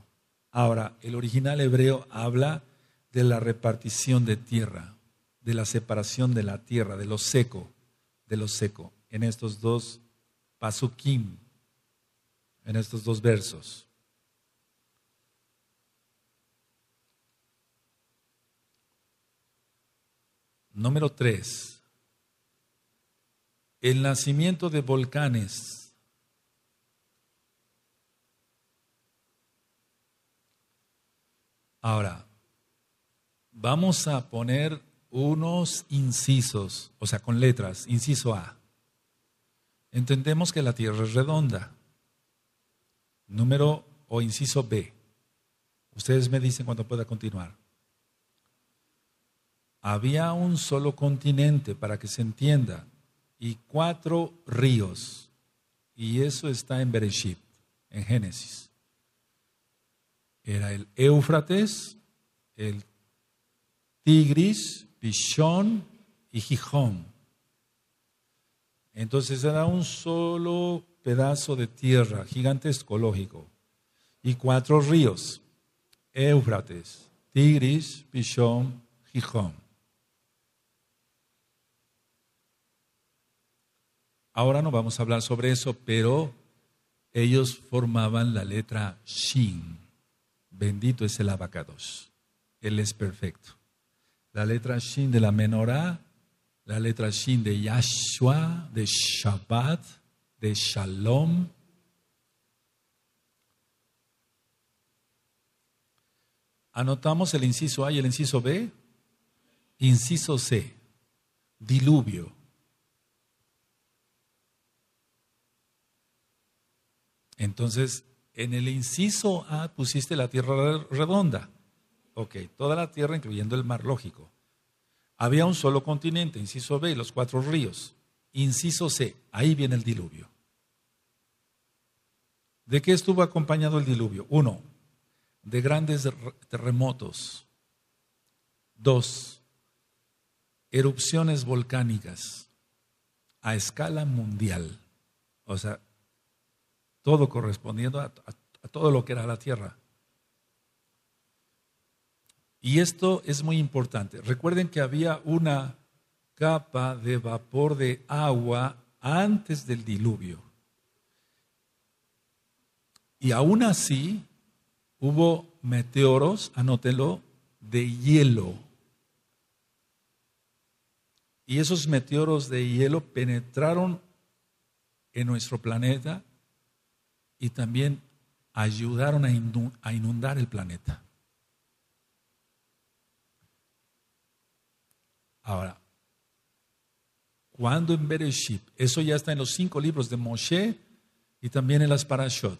Ahora, el original hebreo habla de la repartición de tierra, de la separación de la tierra, de lo seco, en estos dos pasukim, en estos dos versos. Número 3. El nacimiento de volcanes. Ahora, vamos a poner unos incisos, o sea, con letras. Inciso A. Entendemos que la Tierra es redonda. Número o inciso B. Ustedes me dicen cuando pueda continuar. Había un solo continente, para que se entienda, y 4 ríos. Y eso está en Bereshit, en Génesis. Era el Éufrates, el Tigris, Pishón y Gijón. Entonces era un solo pedazo de tierra, gigantesco, lógico. Y 4 ríos: Éufrates, Tigris, Pishón, Gijón. Ahora no vamos a hablar sobre eso, pero ellos formaban la letra Shin. Bendito es el Abacados. Él es perfecto. La letra Shin de la menorá, la letra Shin de Yahshua, de Shabbat, de Shalom. Anotamos el inciso A y el inciso B. Inciso C, diluvio. Entonces, en el inciso A pusiste la tierra redonda. Ok, toda la tierra incluyendo el mar, lógico. Había un solo continente, inciso B, y los 4 ríos. Inciso C, ahí viene el diluvio. ¿De qué estuvo acompañado el diluvio? 1, de grandes terremotos. 2, erupciones volcánicas a escala mundial. O sea, todo correspondiendo a todo lo que era la tierra. Y esto es muy importante. Recuerden que había una capa de vapor de agua antes del diluvio. Y aún así hubo meteoros, anótelo, de hielo. Y esos meteoros de hielo penetraron en nuestro planeta y también ayudaron a inundar el planeta. Ahora, cuando en Bereshit, eso ya está en los 5 libros de Moshe y también en las Parashot,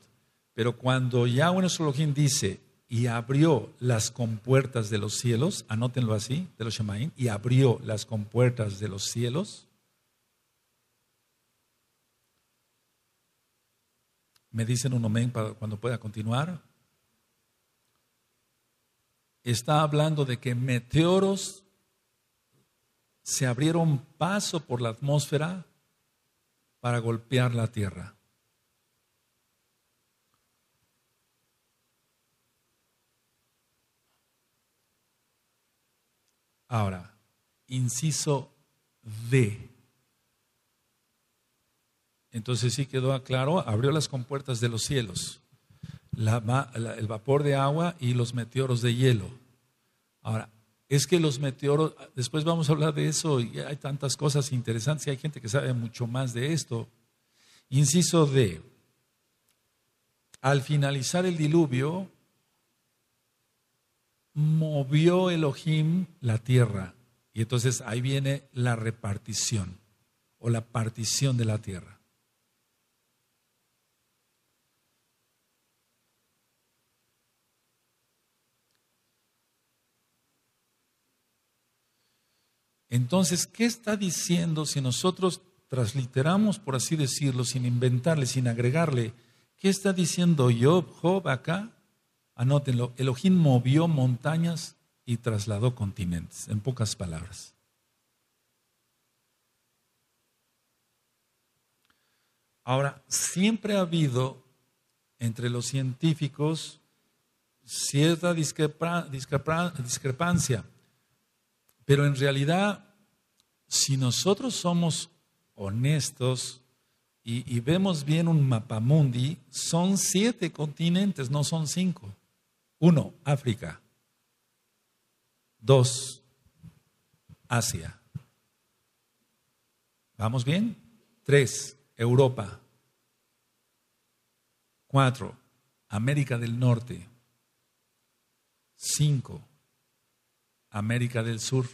pero cuando Yahweh nuestro Elohim dice, y abrió las compuertas de los cielos, anótenlo así, de los Shamaín, y abrió las compuertas de los cielos, me dicen un amén para cuando pueda continuar. Está hablando de que meteoros se abrieron paso por la atmósfera para golpear la tierra. Ahora, inciso D. Entonces sí quedó claro, abrió las compuertas de los cielos, el vapor de agua y los meteoros de hielo. Ahora, es que los meteoros, después vamos a hablar de eso, y hay tantas cosas interesantes y hay gente que sabe mucho más de esto. Inciso D. Al finalizar el diluvio, movió Elohim la tierra, y entonces ahí viene la repartición o la partición de la tierra. Entonces, ¿qué está diciendo si nosotros transliteramos, por así decirlo, sin inventarle, sin agregarle? ¿Qué está diciendo Job acá? Anótenlo, Elohim movió montañas y trasladó continentes, en pocas palabras. Ahora, siempre ha habido entre los científicos cierta discrepancia, pero en realidad, si nosotros somos honestos, y vemos bien un mapamundi, son 7 continentes, no son 5. 1, África. 2, Asia. ¿Vamos bien? 3, Europa. 4, América del Norte. 5, América del Sur.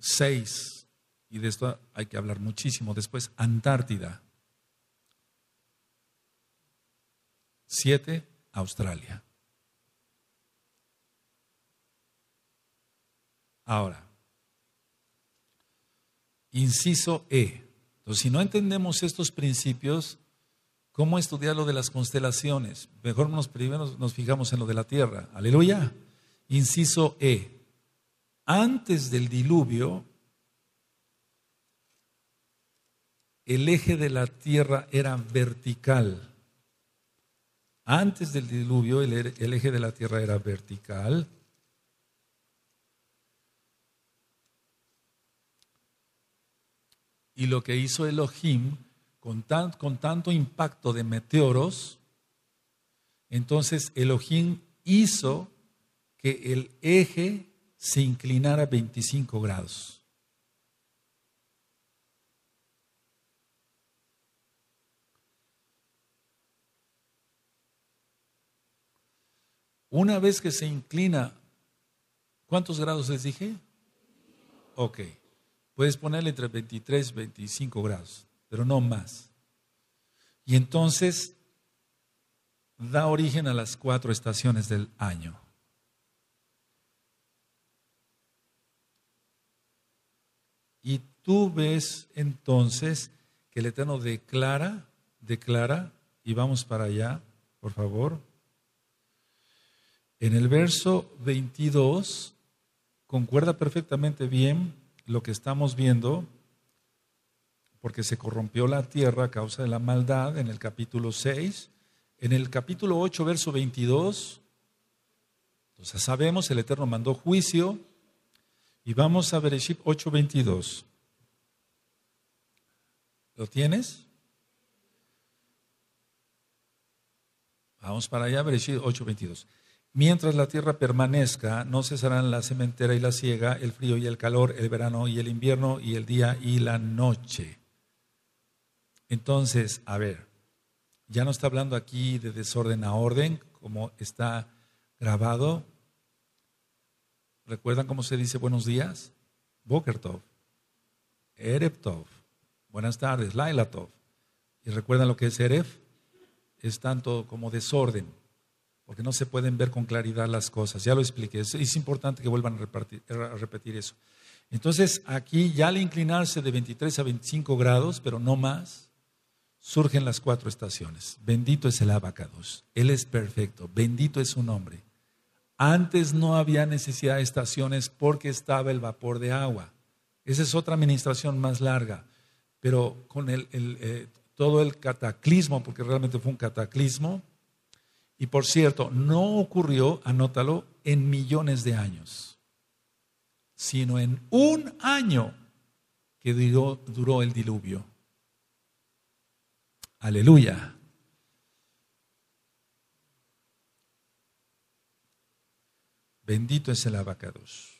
6, y de esto hay que hablar muchísimo después, Antártida. 7, Australia. Ahora, inciso E. Entonces, si no entendemos estos principios, ¿cómo estudiar lo de las constelaciones? Mejor primero nos fijamos en lo de la Tierra. Aleluya. Inciso E. Antes del diluvio, el eje de la tierra era vertical. Antes del diluvio, el eje de la tierra era vertical. Y lo que hizo Elohim, con tanto impacto de meteoros, entonces Elohim hizo que el eje se inclinara 25 grados. Una vez que se inclina, ¿cuántos grados les dije? Ok, puedes ponerle entre 23 y 25 grados, pero no más. Y entonces da origen a las 4 estaciones del año. Y tú ves entonces que el Eterno declara, y vamos para allá, por favor. En el verso 22, concuerda perfectamente bien lo que estamos viendo, porque se corrompió la tierra a causa de la maldad en el capítulo 6. En el capítulo 8, verso 22, Entonces sabemos, el Eterno mandó juicio. Y vamos a Bereshit 8:22. ¿Lo tienes? Vamos para allá, Bereshit 8:22. Mientras la tierra permanezca, no cesarán la sementera y la siega, el frío y el calor, el verano y el invierno, y el día y la noche. Entonces, a ver, ya no está hablando aquí de desorden a orden, como está grabado. ¿Recuerdan cómo se dice buenos días? Boker Tov, Erev Tov, buenas tardes, Laila Tov. ¿Y recuerdan lo que es Erev? Es tanto como desorden, porque no se pueden ver con claridad las cosas. Ya lo expliqué, es importante que vuelvan a repetir eso. Entonces aquí ya al inclinarse de 23 a 25 grados, pero no más, surgen las 4 estaciones. Bendito es el Abacados, Él es perfecto, bendito es su nombre. Antes no había necesidad de estaciones porque estaba el vapor de agua. Esa es otra administración más larga, pero con todo el cataclismo, porque realmente fue un cataclismo. Y por cierto, no ocurrió, anótalo, en millones de años, sino en un año que duró el diluvio. Aleluya. Bendito es el Abacados.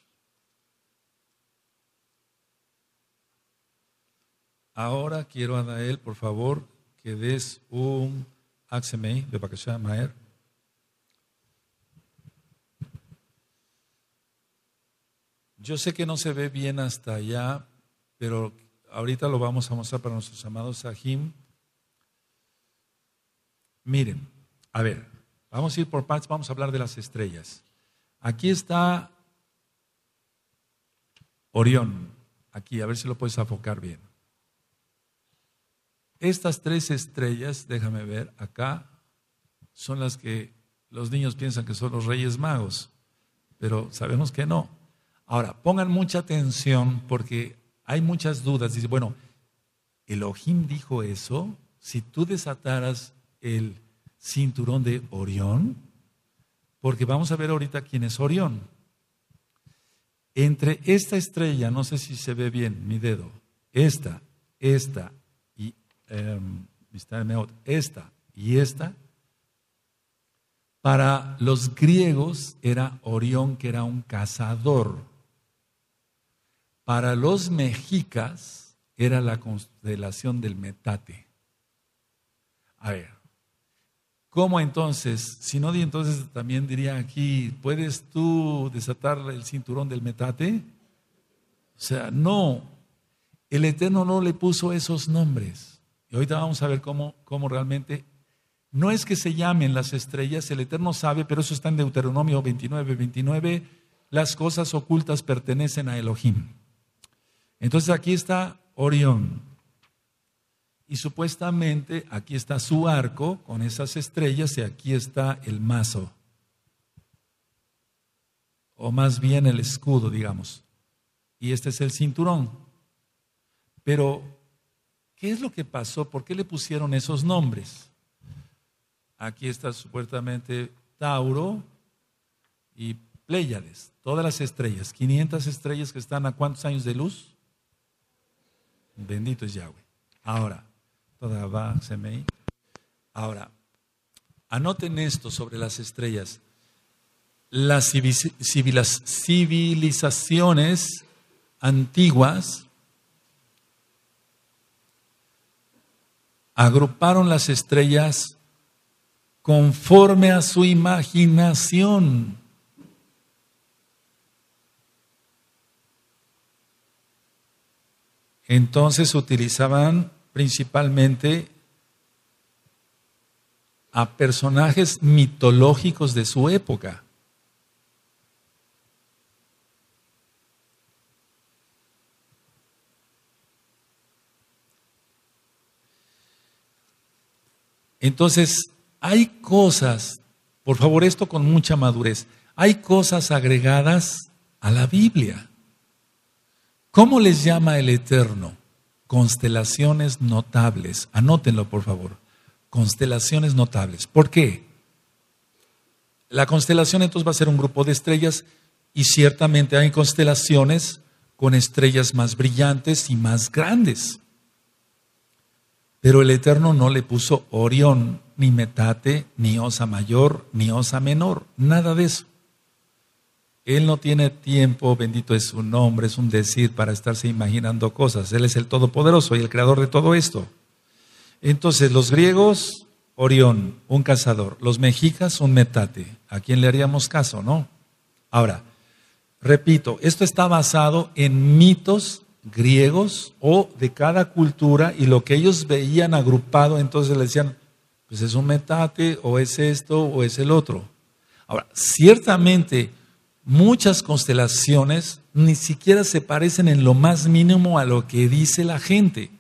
Ahora quiero a Adael, por favor, que des un axemei de Bakashá Maher. Yo sé que no se ve bien hasta allá, pero ahorita lo vamos a mostrar para nuestros amados Sahim. Miren, a ver, vamos a ir por partes, vamos a hablar de las estrellas. Aquí está Orión, aquí, a ver si lo puedes enfocar bien. Estas 3 estrellas, déjame ver, acá, son las que los niños piensan que son los Reyes Magos, pero sabemos que no. Ahora, pongan mucha atención porque hay muchas dudas. Dice, bueno, Elohim dijo eso, si tú desataras el cinturón de Orión, porque vamos a ver ahorita quién es Orión. Entre esta estrella, no sé si se ve bien mi dedo, esta, esta y esta, para los griegos era Orión, que era un cazador. Para los mexicas era la constelación del Metate. A ver, ¿cómo entonces? Si no, entonces también diría aquí, ¿puedes tú desatar el cinturón del Metate? O sea, no, el Eterno no le puso esos nombres. Y ahorita vamos a ver cómo realmente, no es que se llamen las estrellas, el Eterno sabe, pero eso está en Deuteronomio 29:29, las cosas ocultas pertenecen a Elohim. Entonces aquí está Orión, y supuestamente aquí está su arco con esas estrellas, y aquí está el mazo, o más bien el escudo, digamos, y este es el cinturón. Pero ¿qué es lo que pasó? ¿Por qué le pusieron esos nombres? Aquí está supuestamente Tauro y Pléyades, todas las estrellas, 500 estrellas que están a ¿cuántos años de luz? Bendito es Yahweh. Ahora, anoten esto sobre las estrellas. Las civilizaciones antiguas agruparon las estrellas conforme a su imaginación. Entonces utilizaban principalmente a personajes mitológicos de su época. Entonces, hay cosas, por favor, esto con mucha madurez, hay cosas agregadas a la Biblia. ¿Cómo les llama el Eterno? Constelaciones notables. Anótenlo, por favor. Constelaciones notables. ¿Por qué? La constelación entonces va a ser un grupo de estrellas, y ciertamente hay constelaciones con estrellas más brillantes y más grandes. Pero el Eterno no le puso Orión, ni Metate, ni Osa Mayor, ni Osa Menor, nada de eso. Él no tiene tiempo, bendito es su nombre, es un decir, para estarse imaginando cosas. Él es el Todopoderoso y el Creador de todo esto. Entonces, los griegos, Orión, un cazador. Los mexicas, un metate. ¿A quién le haríamos caso, no? Ahora, repito, esto está basado en mitos griegos o de cada cultura, y lo que ellos veían agrupado, entonces le decían, pues es un metate, o es esto, o es el otro. Ahora, ciertamente, muchas constelaciones ni siquiera se parecen en lo más mínimo a lo que dice la gente.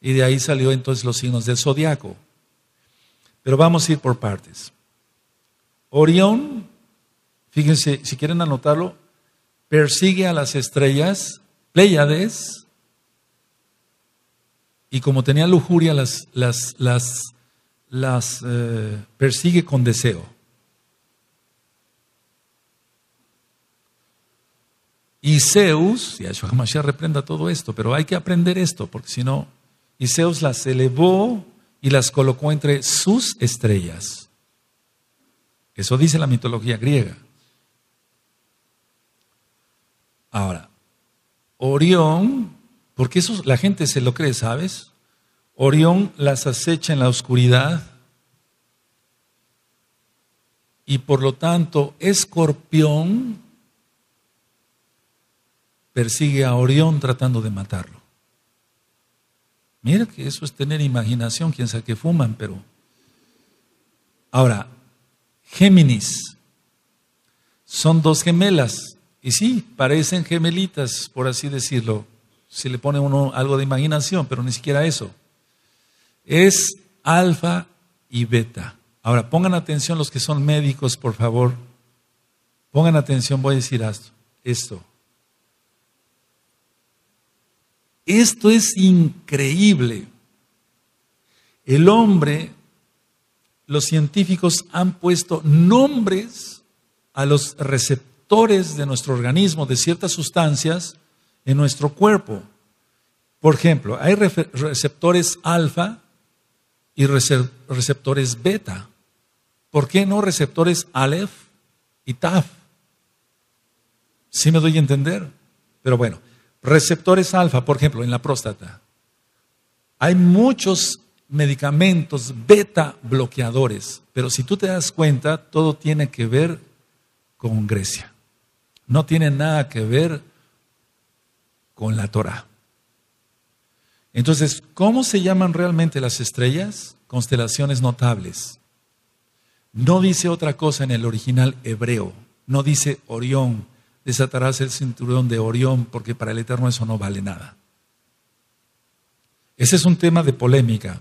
Y de ahí salió entonces los signos del Zodíaco. Pero vamos a ir por partes. Orión, fíjense, si quieren anotarlo, persigue a las estrellas, Pléyades, y como tenía lujuria, las persigue con deseo. Y Zeus, y Yeshua Mashiach reprenda todo esto, pero hay que aprender esto, porque si no, y Zeus las elevó y las colocó entre sus estrellas. Eso dice la mitología griega. Ahora, Orión, porque eso la gente se lo cree, ¿sabes? Orión las acecha en la oscuridad, y por lo tanto, Escorpión persigue a Orión tratando de matarlo. Mira que eso es tener imaginación, quién sabe qué fuman, pero... Ahora, Géminis. Son dos gemelas, y sí, parecen gemelitas, por así decirlo. Se le pone uno algo de imaginación, pero ni siquiera eso. Es alfa y beta. Ahora, pongan atención los que son médicos, por favor. Pongan atención, voy a decir esto. Esto es increíble. El hombre, los científicos han puesto nombres a los receptores de nuestro organismo, de ciertas sustancias en nuestro cuerpo. Por ejemplo, hay receptores alfa y receptores beta. ¿Por qué no receptores alef y taf? ¿Sí me doy a entender? Pero bueno. Receptores alfa, por ejemplo, en la próstata. Hay muchos medicamentos beta bloqueadores, pero si tú te das cuenta, todo tiene que ver con Grecia. No tiene nada que ver con la Torah. Entonces, ¿cómo se llaman realmente las estrellas? Constelaciones notables. No dice otra cosa en el original hebreo. No dice Orión. Desatarás el cinturón de Orión, porque para el Eterno eso no vale nada. Ese es un tema de polémica,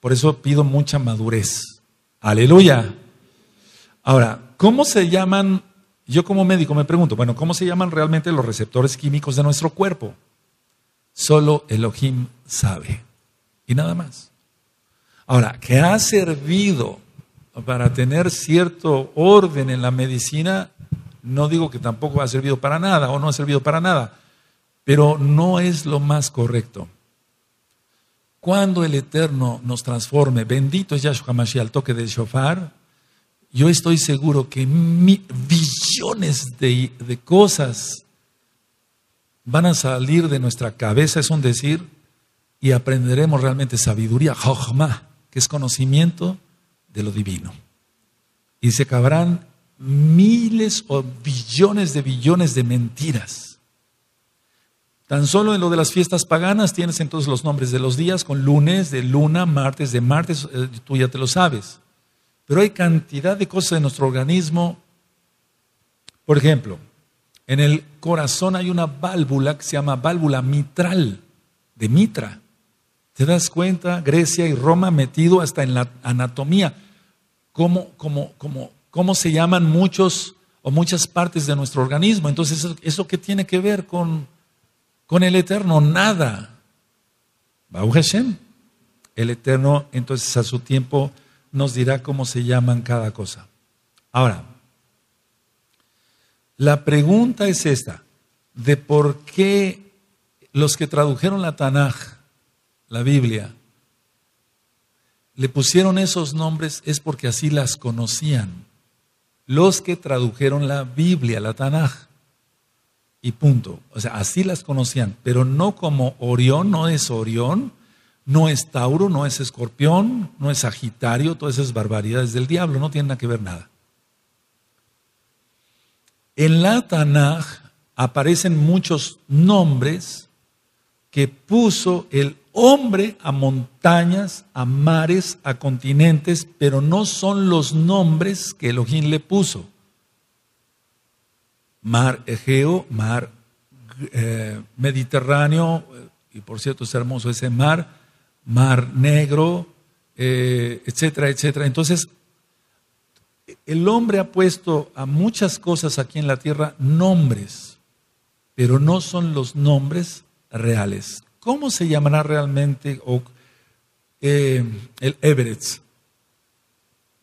por eso pido mucha madurez. ¡Aleluya! Ahora, ¿cómo se llaman? Yo como médico me pregunto, bueno, ¿cómo se llaman realmente los receptores químicos de nuestro cuerpo? Solo Elohim sabe, y nada más. Ahora, ¿qué ha servido para tener cierto orden en la medicina? No digo que tampoco ha servido para nada o no ha servido para nada, pero no es lo más correcto. Cuando el Eterno nos transforme, bendito es Yahshua Mashiach, al toque del shofar, yo estoy seguro que billones de cosas van a salir de nuestra cabeza, es un decir, y aprenderemos realmente sabiduría, jochma, que es conocimiento de lo divino. Y se acabarán miles o billones de mentiras. Tan solo en lo de las fiestas paganas tienes entonces los nombres de los días, con lunes, de luna, martes, de martes, tú ya te lo sabes. Pero hay cantidad de cosas en nuestro organismo. Por ejemplo, en el corazón hay una válvula que se llama válvula mitral, de Mitra. ¿Te das cuenta? Grecia y Roma metido hasta en la anatomía. ¿Cómo se llaman muchos o muchas partes de nuestro organismo? Entonces, ¿eso qué tiene que ver con el Eterno? Nada. Baruch Hashem. El Eterno, entonces, a su tiempo nos dirá cómo se llaman cada cosa. Ahora, La pregunta es esta, de por qué los que tradujeron la Tanaj, la Biblia, le pusieron esos nombres, es porque así las conocían. Los que tradujeron la Biblia, la Tanaj, y punto. O sea, así las conocían, pero no como Orión, no es Orión, no es Tauro, no es Escorpión, no es Sagitario, todas esas barbaridades del diablo, no tienen nada que ver nada. En la Tanaj aparecen muchos nombres que puso el hombre a montañas, a mares, a continentes, pero no son los nombres que Elohim le puso. Mar Egeo, mar Mediterráneo, y por cierto es hermoso ese mar, mar Negro, etcétera, etcétera. Entonces, el hombre ha puesto a muchas cosas aquí en la tierra nombres, pero no son los nombres reales. ¿Cómo se llamará realmente el Everest?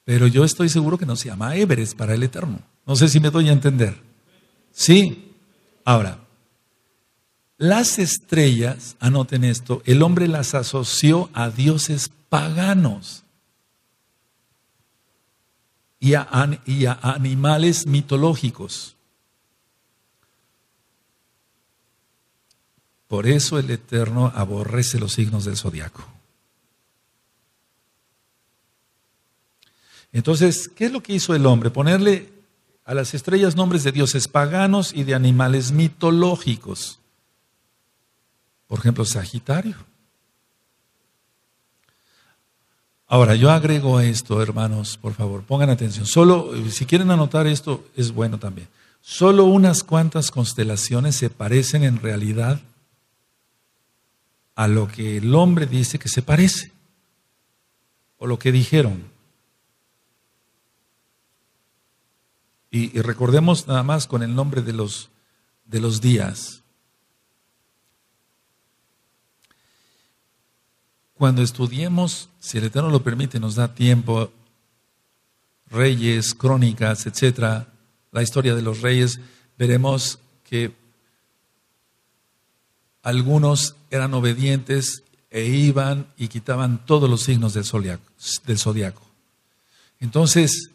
Pero yo estoy seguro que no se llama Everest para el Eterno. No sé si me doy a entender. ¿Sí? Ahora, las estrellas, anoten esto, el hombre las asoció a dioses paganos y a animales mitológicos. Por eso el Eterno aborrece los signos del Zodíaco. Entonces, ¿qué es lo que hizo el hombre? Ponerle a las estrellas nombres de dioses paganos y de animales mitológicos. Por ejemplo, Sagitario. Ahora, yo agrego esto, hermanos, por favor, pongan atención. Solo, si quieren anotar esto, es bueno también. Solo unas cuantas constelaciones se parecen en realidad a lo que el hombre dice que se parece, o lo que dijeron. Y recordemos nada más con el nombre de los días. Cuando estudiemos, si el Eterno lo permite, nos da tiempo, Reyes, Crónicas, etcétera, la historia de los reyes, veremos que algunos eran obedientes e iban y quitaban todos los signos del zodiaco. Entonces,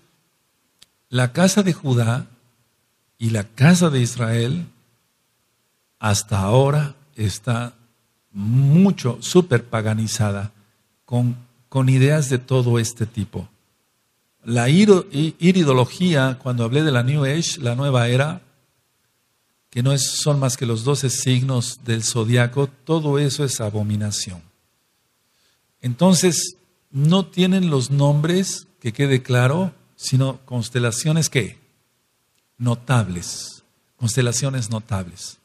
la casa de Judá y la casa de Israel hasta ahora está mucho, súper paganizada, con ideas de todo este tipo. La iridología, cuando hablé de la New Age, la nueva era, que no son más que los 12 signos del zodiaco, todo eso es abominación. Entonces, no tienen los nombres, que quede claro, sino constelaciones ¿qué? Notables, constelaciones notables.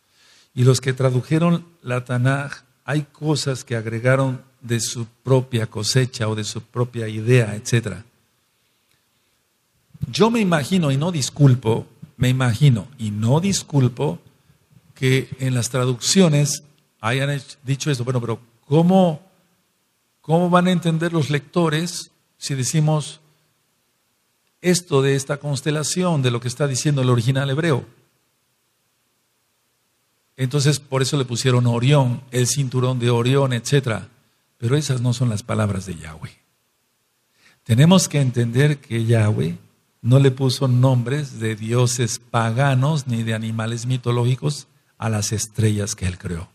Y los que tradujeron la Tanaj, hay cosas que agregaron de su propia cosecha o de su propia idea, etc. Yo me imagino, y no disculpo, que en las traducciones hayan dicho esto. Bueno, pero ¿cómo van a entender los lectores si decimos esto de esta constelación, de lo que está diciendo el original hebreo? Entonces, por eso le pusieron Orión, el cinturón de Orión, etc. Pero esas no son las palabras de Yahweh. Tenemos que entender que Yahweh no le puso nombres de dioses paganos ni de animales mitológicos a las estrellas que él creó.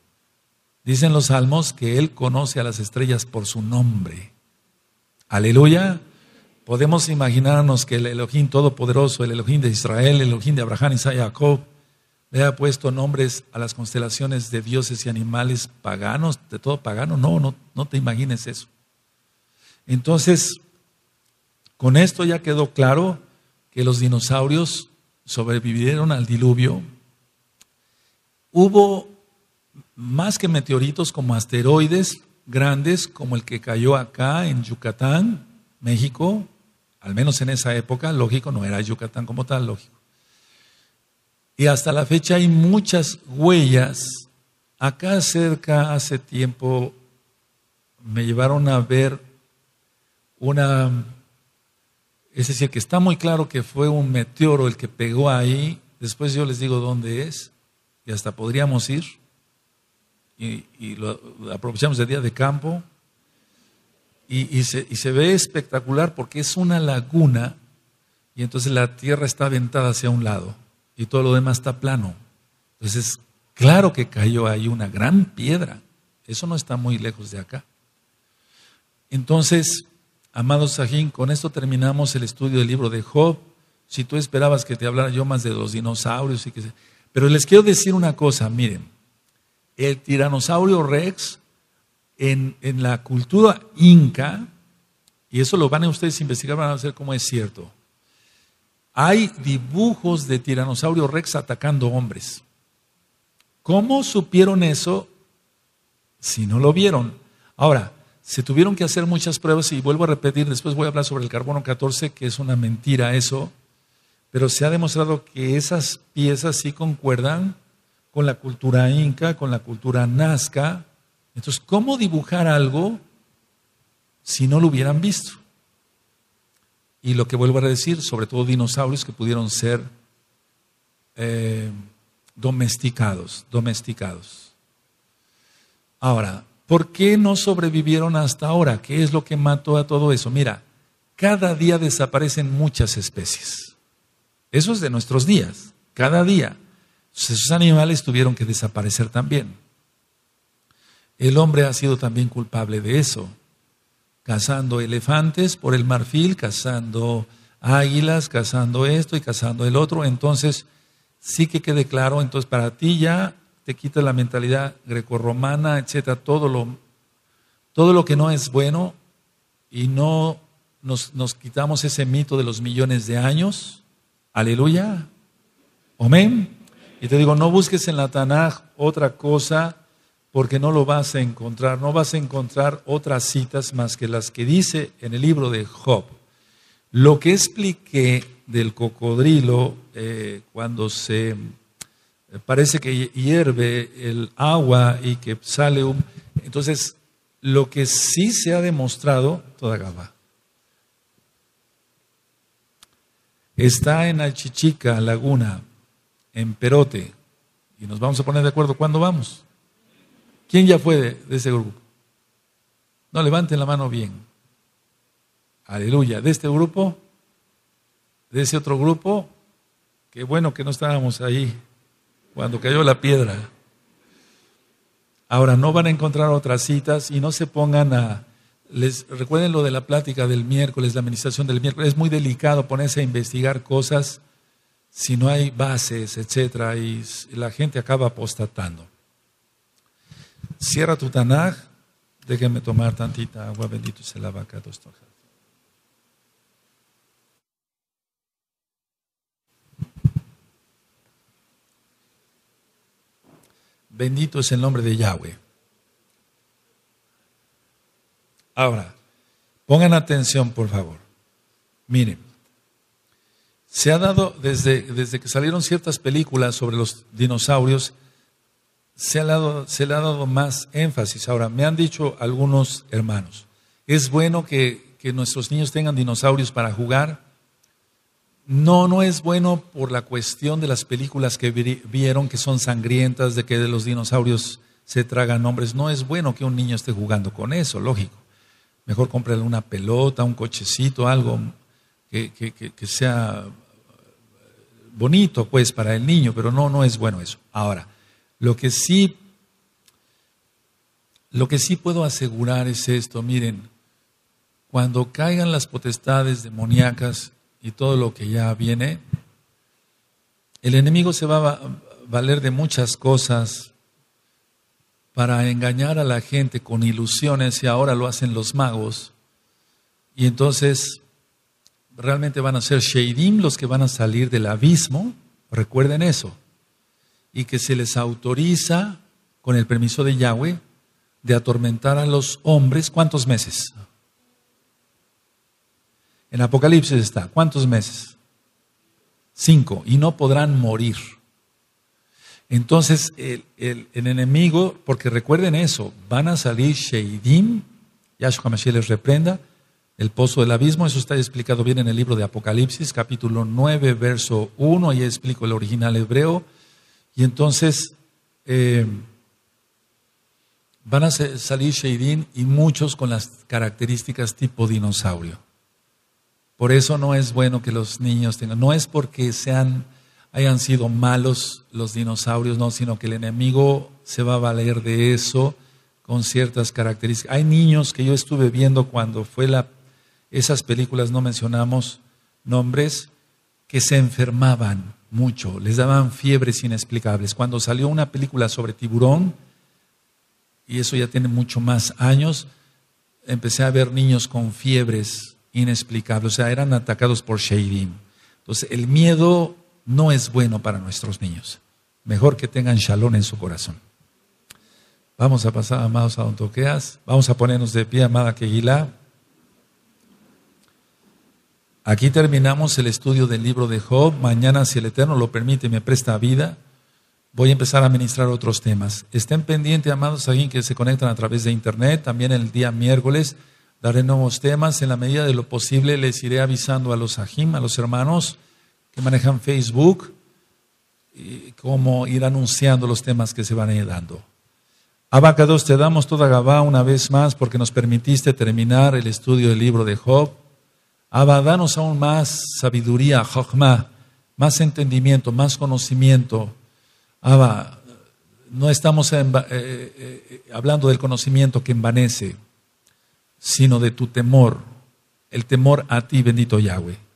Dicen los salmos que él conoce a las estrellas por su nombre. Aleluya. Podemos imaginarnos que el Elohim Todopoderoso, el Elohim de Israel, el Elohim de Abraham, Isaac y Jacob, le ha puesto nombres a las constelaciones de dioses y animales paganos, de todo pagano. No te imagines eso. Entonces, con esto ya quedó claro que los dinosaurios sobrevivieron al diluvio. Hubo más que meteoritos, como asteroides grandes, como el que cayó acá en Yucatán, México, al menos en esa época, lógico, no era Yucatán como tal, lógico. Y hasta la fecha hay muchas huellas. Acá cerca, hace tiempo, me llevaron a ver una... Es decir, que está muy claro que fue un meteoro el que pegó ahí Después yo les digo dónde es y hasta podríamos ir y lo aprovechamos de día de campo y se ve espectacular porque es una laguna y entonces la tierra está aventada hacia un lado y todo lo demás está plano. Entonces claro que cayó ahí una gran piedra, eso no está muy lejos de acá. Entonces, amados Sajín, con esto terminamos el estudio del libro de Job. Si tú esperabas que te hablara yo más de los dinosaurios y que... Pero les quiero decir una cosa, miren, el tiranosaurio rex en la cultura inca, y eso lo van a ustedes investigar, van a ver cómo es cierto, hay dibujos de tiranosaurio rex atacando hombres. ¿Cómo supieron eso si no lo vieron? Ahora, se tuvieron que hacer muchas pruebas y vuelvo a repetir, después voy a hablar sobre el carbono 14, que es una mentira eso, pero se ha demostrado que esas piezas sí concuerdan con la cultura inca, con la cultura nazca. Entonces, ¿cómo dibujar algo si no lo hubieran visto? Y lo que vuelvo a decir, sobre todo dinosaurios que pudieron ser domesticados. Ahora, ¿por qué no sobrevivieron hasta ahora? ¿Qué es lo que mató a todo eso? Mira, cada día desaparecen muchas especies. Eso es de nuestros días, cada día. Esos animales tuvieron que desaparecer también. El hombre ha sido también culpable de eso. Cazando elefantes por el marfil, cazando águilas, cazando esto y cazando el otro. Entonces, sí que quede claro, entonces para ti ya... te quita la mentalidad grecorromana, etcétera, todo lo que no es bueno y no nos quitamos ese mito de los millones de años. Aleluya, amén. Y te digo, no busques en la Tanaj otra cosa porque no lo vas a encontrar, no vas a encontrar otras citas más que las que dice en el libro de Job. Lo que expliqué del cocodrilo cuando se... parece que hierve el agua y que sale un... Entonces, lo que sí se ha demostrado, toda gaba, está en Achichica, Laguna, en Perote, y nos vamos a poner de acuerdo cuándo vamos. ¿Quién ya fue de ese grupo? No, levanten la mano bien. Aleluya, de este grupo, de ese otro grupo, qué bueno que no estábamos ahí cuando cayó la piedra. Ahora no van a encontrar otras citas y no se pongan a... recuerden lo de la plática del miércoles, la administración del miércoles. Es muy delicado ponerse a investigar cosas si no hay bases, etcétera, y la gente acaba apostatando. Cierra tu Tanaj. Déjenme tomar tantita agua. Bendito sea la vaca, dos tojas. Bendito es el nombre de Yahweh. Ahora, pongan atención, por favor. Miren, se ha dado, desde que salieron ciertas películas sobre los dinosaurios, se le ha dado más énfasis. Ahora, me han dicho algunos hermanos, ¿es bueno que nuestros niños tengan dinosaurios para jugar? No, no es bueno por la cuestión de las películas que vieron que son sangrientas, de que los dinosaurios se tragan hombres. No es bueno que un niño esté jugando con eso, lógico. Mejor cómprale una pelota, un cochecito, algo que sea bonito pues para el niño, pero no es bueno eso. Ahora, lo que sí puedo asegurar es esto, miren, cuando caigan las potestades demoníacas y todo lo que ya viene, el enemigo se va a valer de muchas cosas para engañar a la gente con ilusiones, y ahora lo hacen los magos, y entonces realmente van a ser Sheidim los que van a salir del abismo, recuerden eso, y que se les autoriza, con el permiso de Yahweh, de atormentar a los hombres, ¿cuántos meses? En Apocalipsis está, ¿cuántos meses? 5, y no podrán morir. Entonces, el enemigo, porque recuerden eso, van a salir Sheidim, Yahshua Mashiach les reprenda, el pozo del abismo. Eso está explicado bien en el libro de Apocalipsis, capítulo 9, verso 1. Ahí explico el original hebreo. Y entonces van a salir Sheidim y muchos con las características tipo dinosaurio. Por eso no es bueno que los niños tengan. No es porque hayan sido malos los dinosaurios, no, sino que el enemigo se va a valer de eso con ciertas características. Hay niños que yo estuve viendo cuando fue esas películas, no mencionamos nombres, que se enfermaban mucho, les daban fiebres inexplicables. Cuando salió una película sobre tiburón, y eso ya tiene mucho más años, empecé a ver niños con fiebres inexplicables, o sea, eran atacados por Sheidim. Entonces, el miedo no es bueno para nuestros niños. Mejor que tengan shalom en su corazón. Vamos a pasar, amados, a Don Toqueas. Vamos a ponernos de pie, amada Kehila. Aquí terminamos el estudio del libro de Job. Mañana, si el Eterno lo permite y me presta vida, voy a empezar a ministrar otros temas. Estén pendientes, amados, aquí que se conectan a través de internet. También el día miércoles daré nuevos temas. En la medida de lo posible les iré avisando a los ajim, a los hermanos que manejan Facebook, y cómo ir anunciando los temas que se van a ir dando. Abacados, te damos toda Gabá una vez más porque nos permitiste terminar el estudio del libro de Job. Abba, danos aún más sabiduría, Jochma, más entendimiento, más conocimiento. Abba, no estamos hablando del conocimiento que envanece, sino de tu temor, el temor a ti, bendito Yahweh.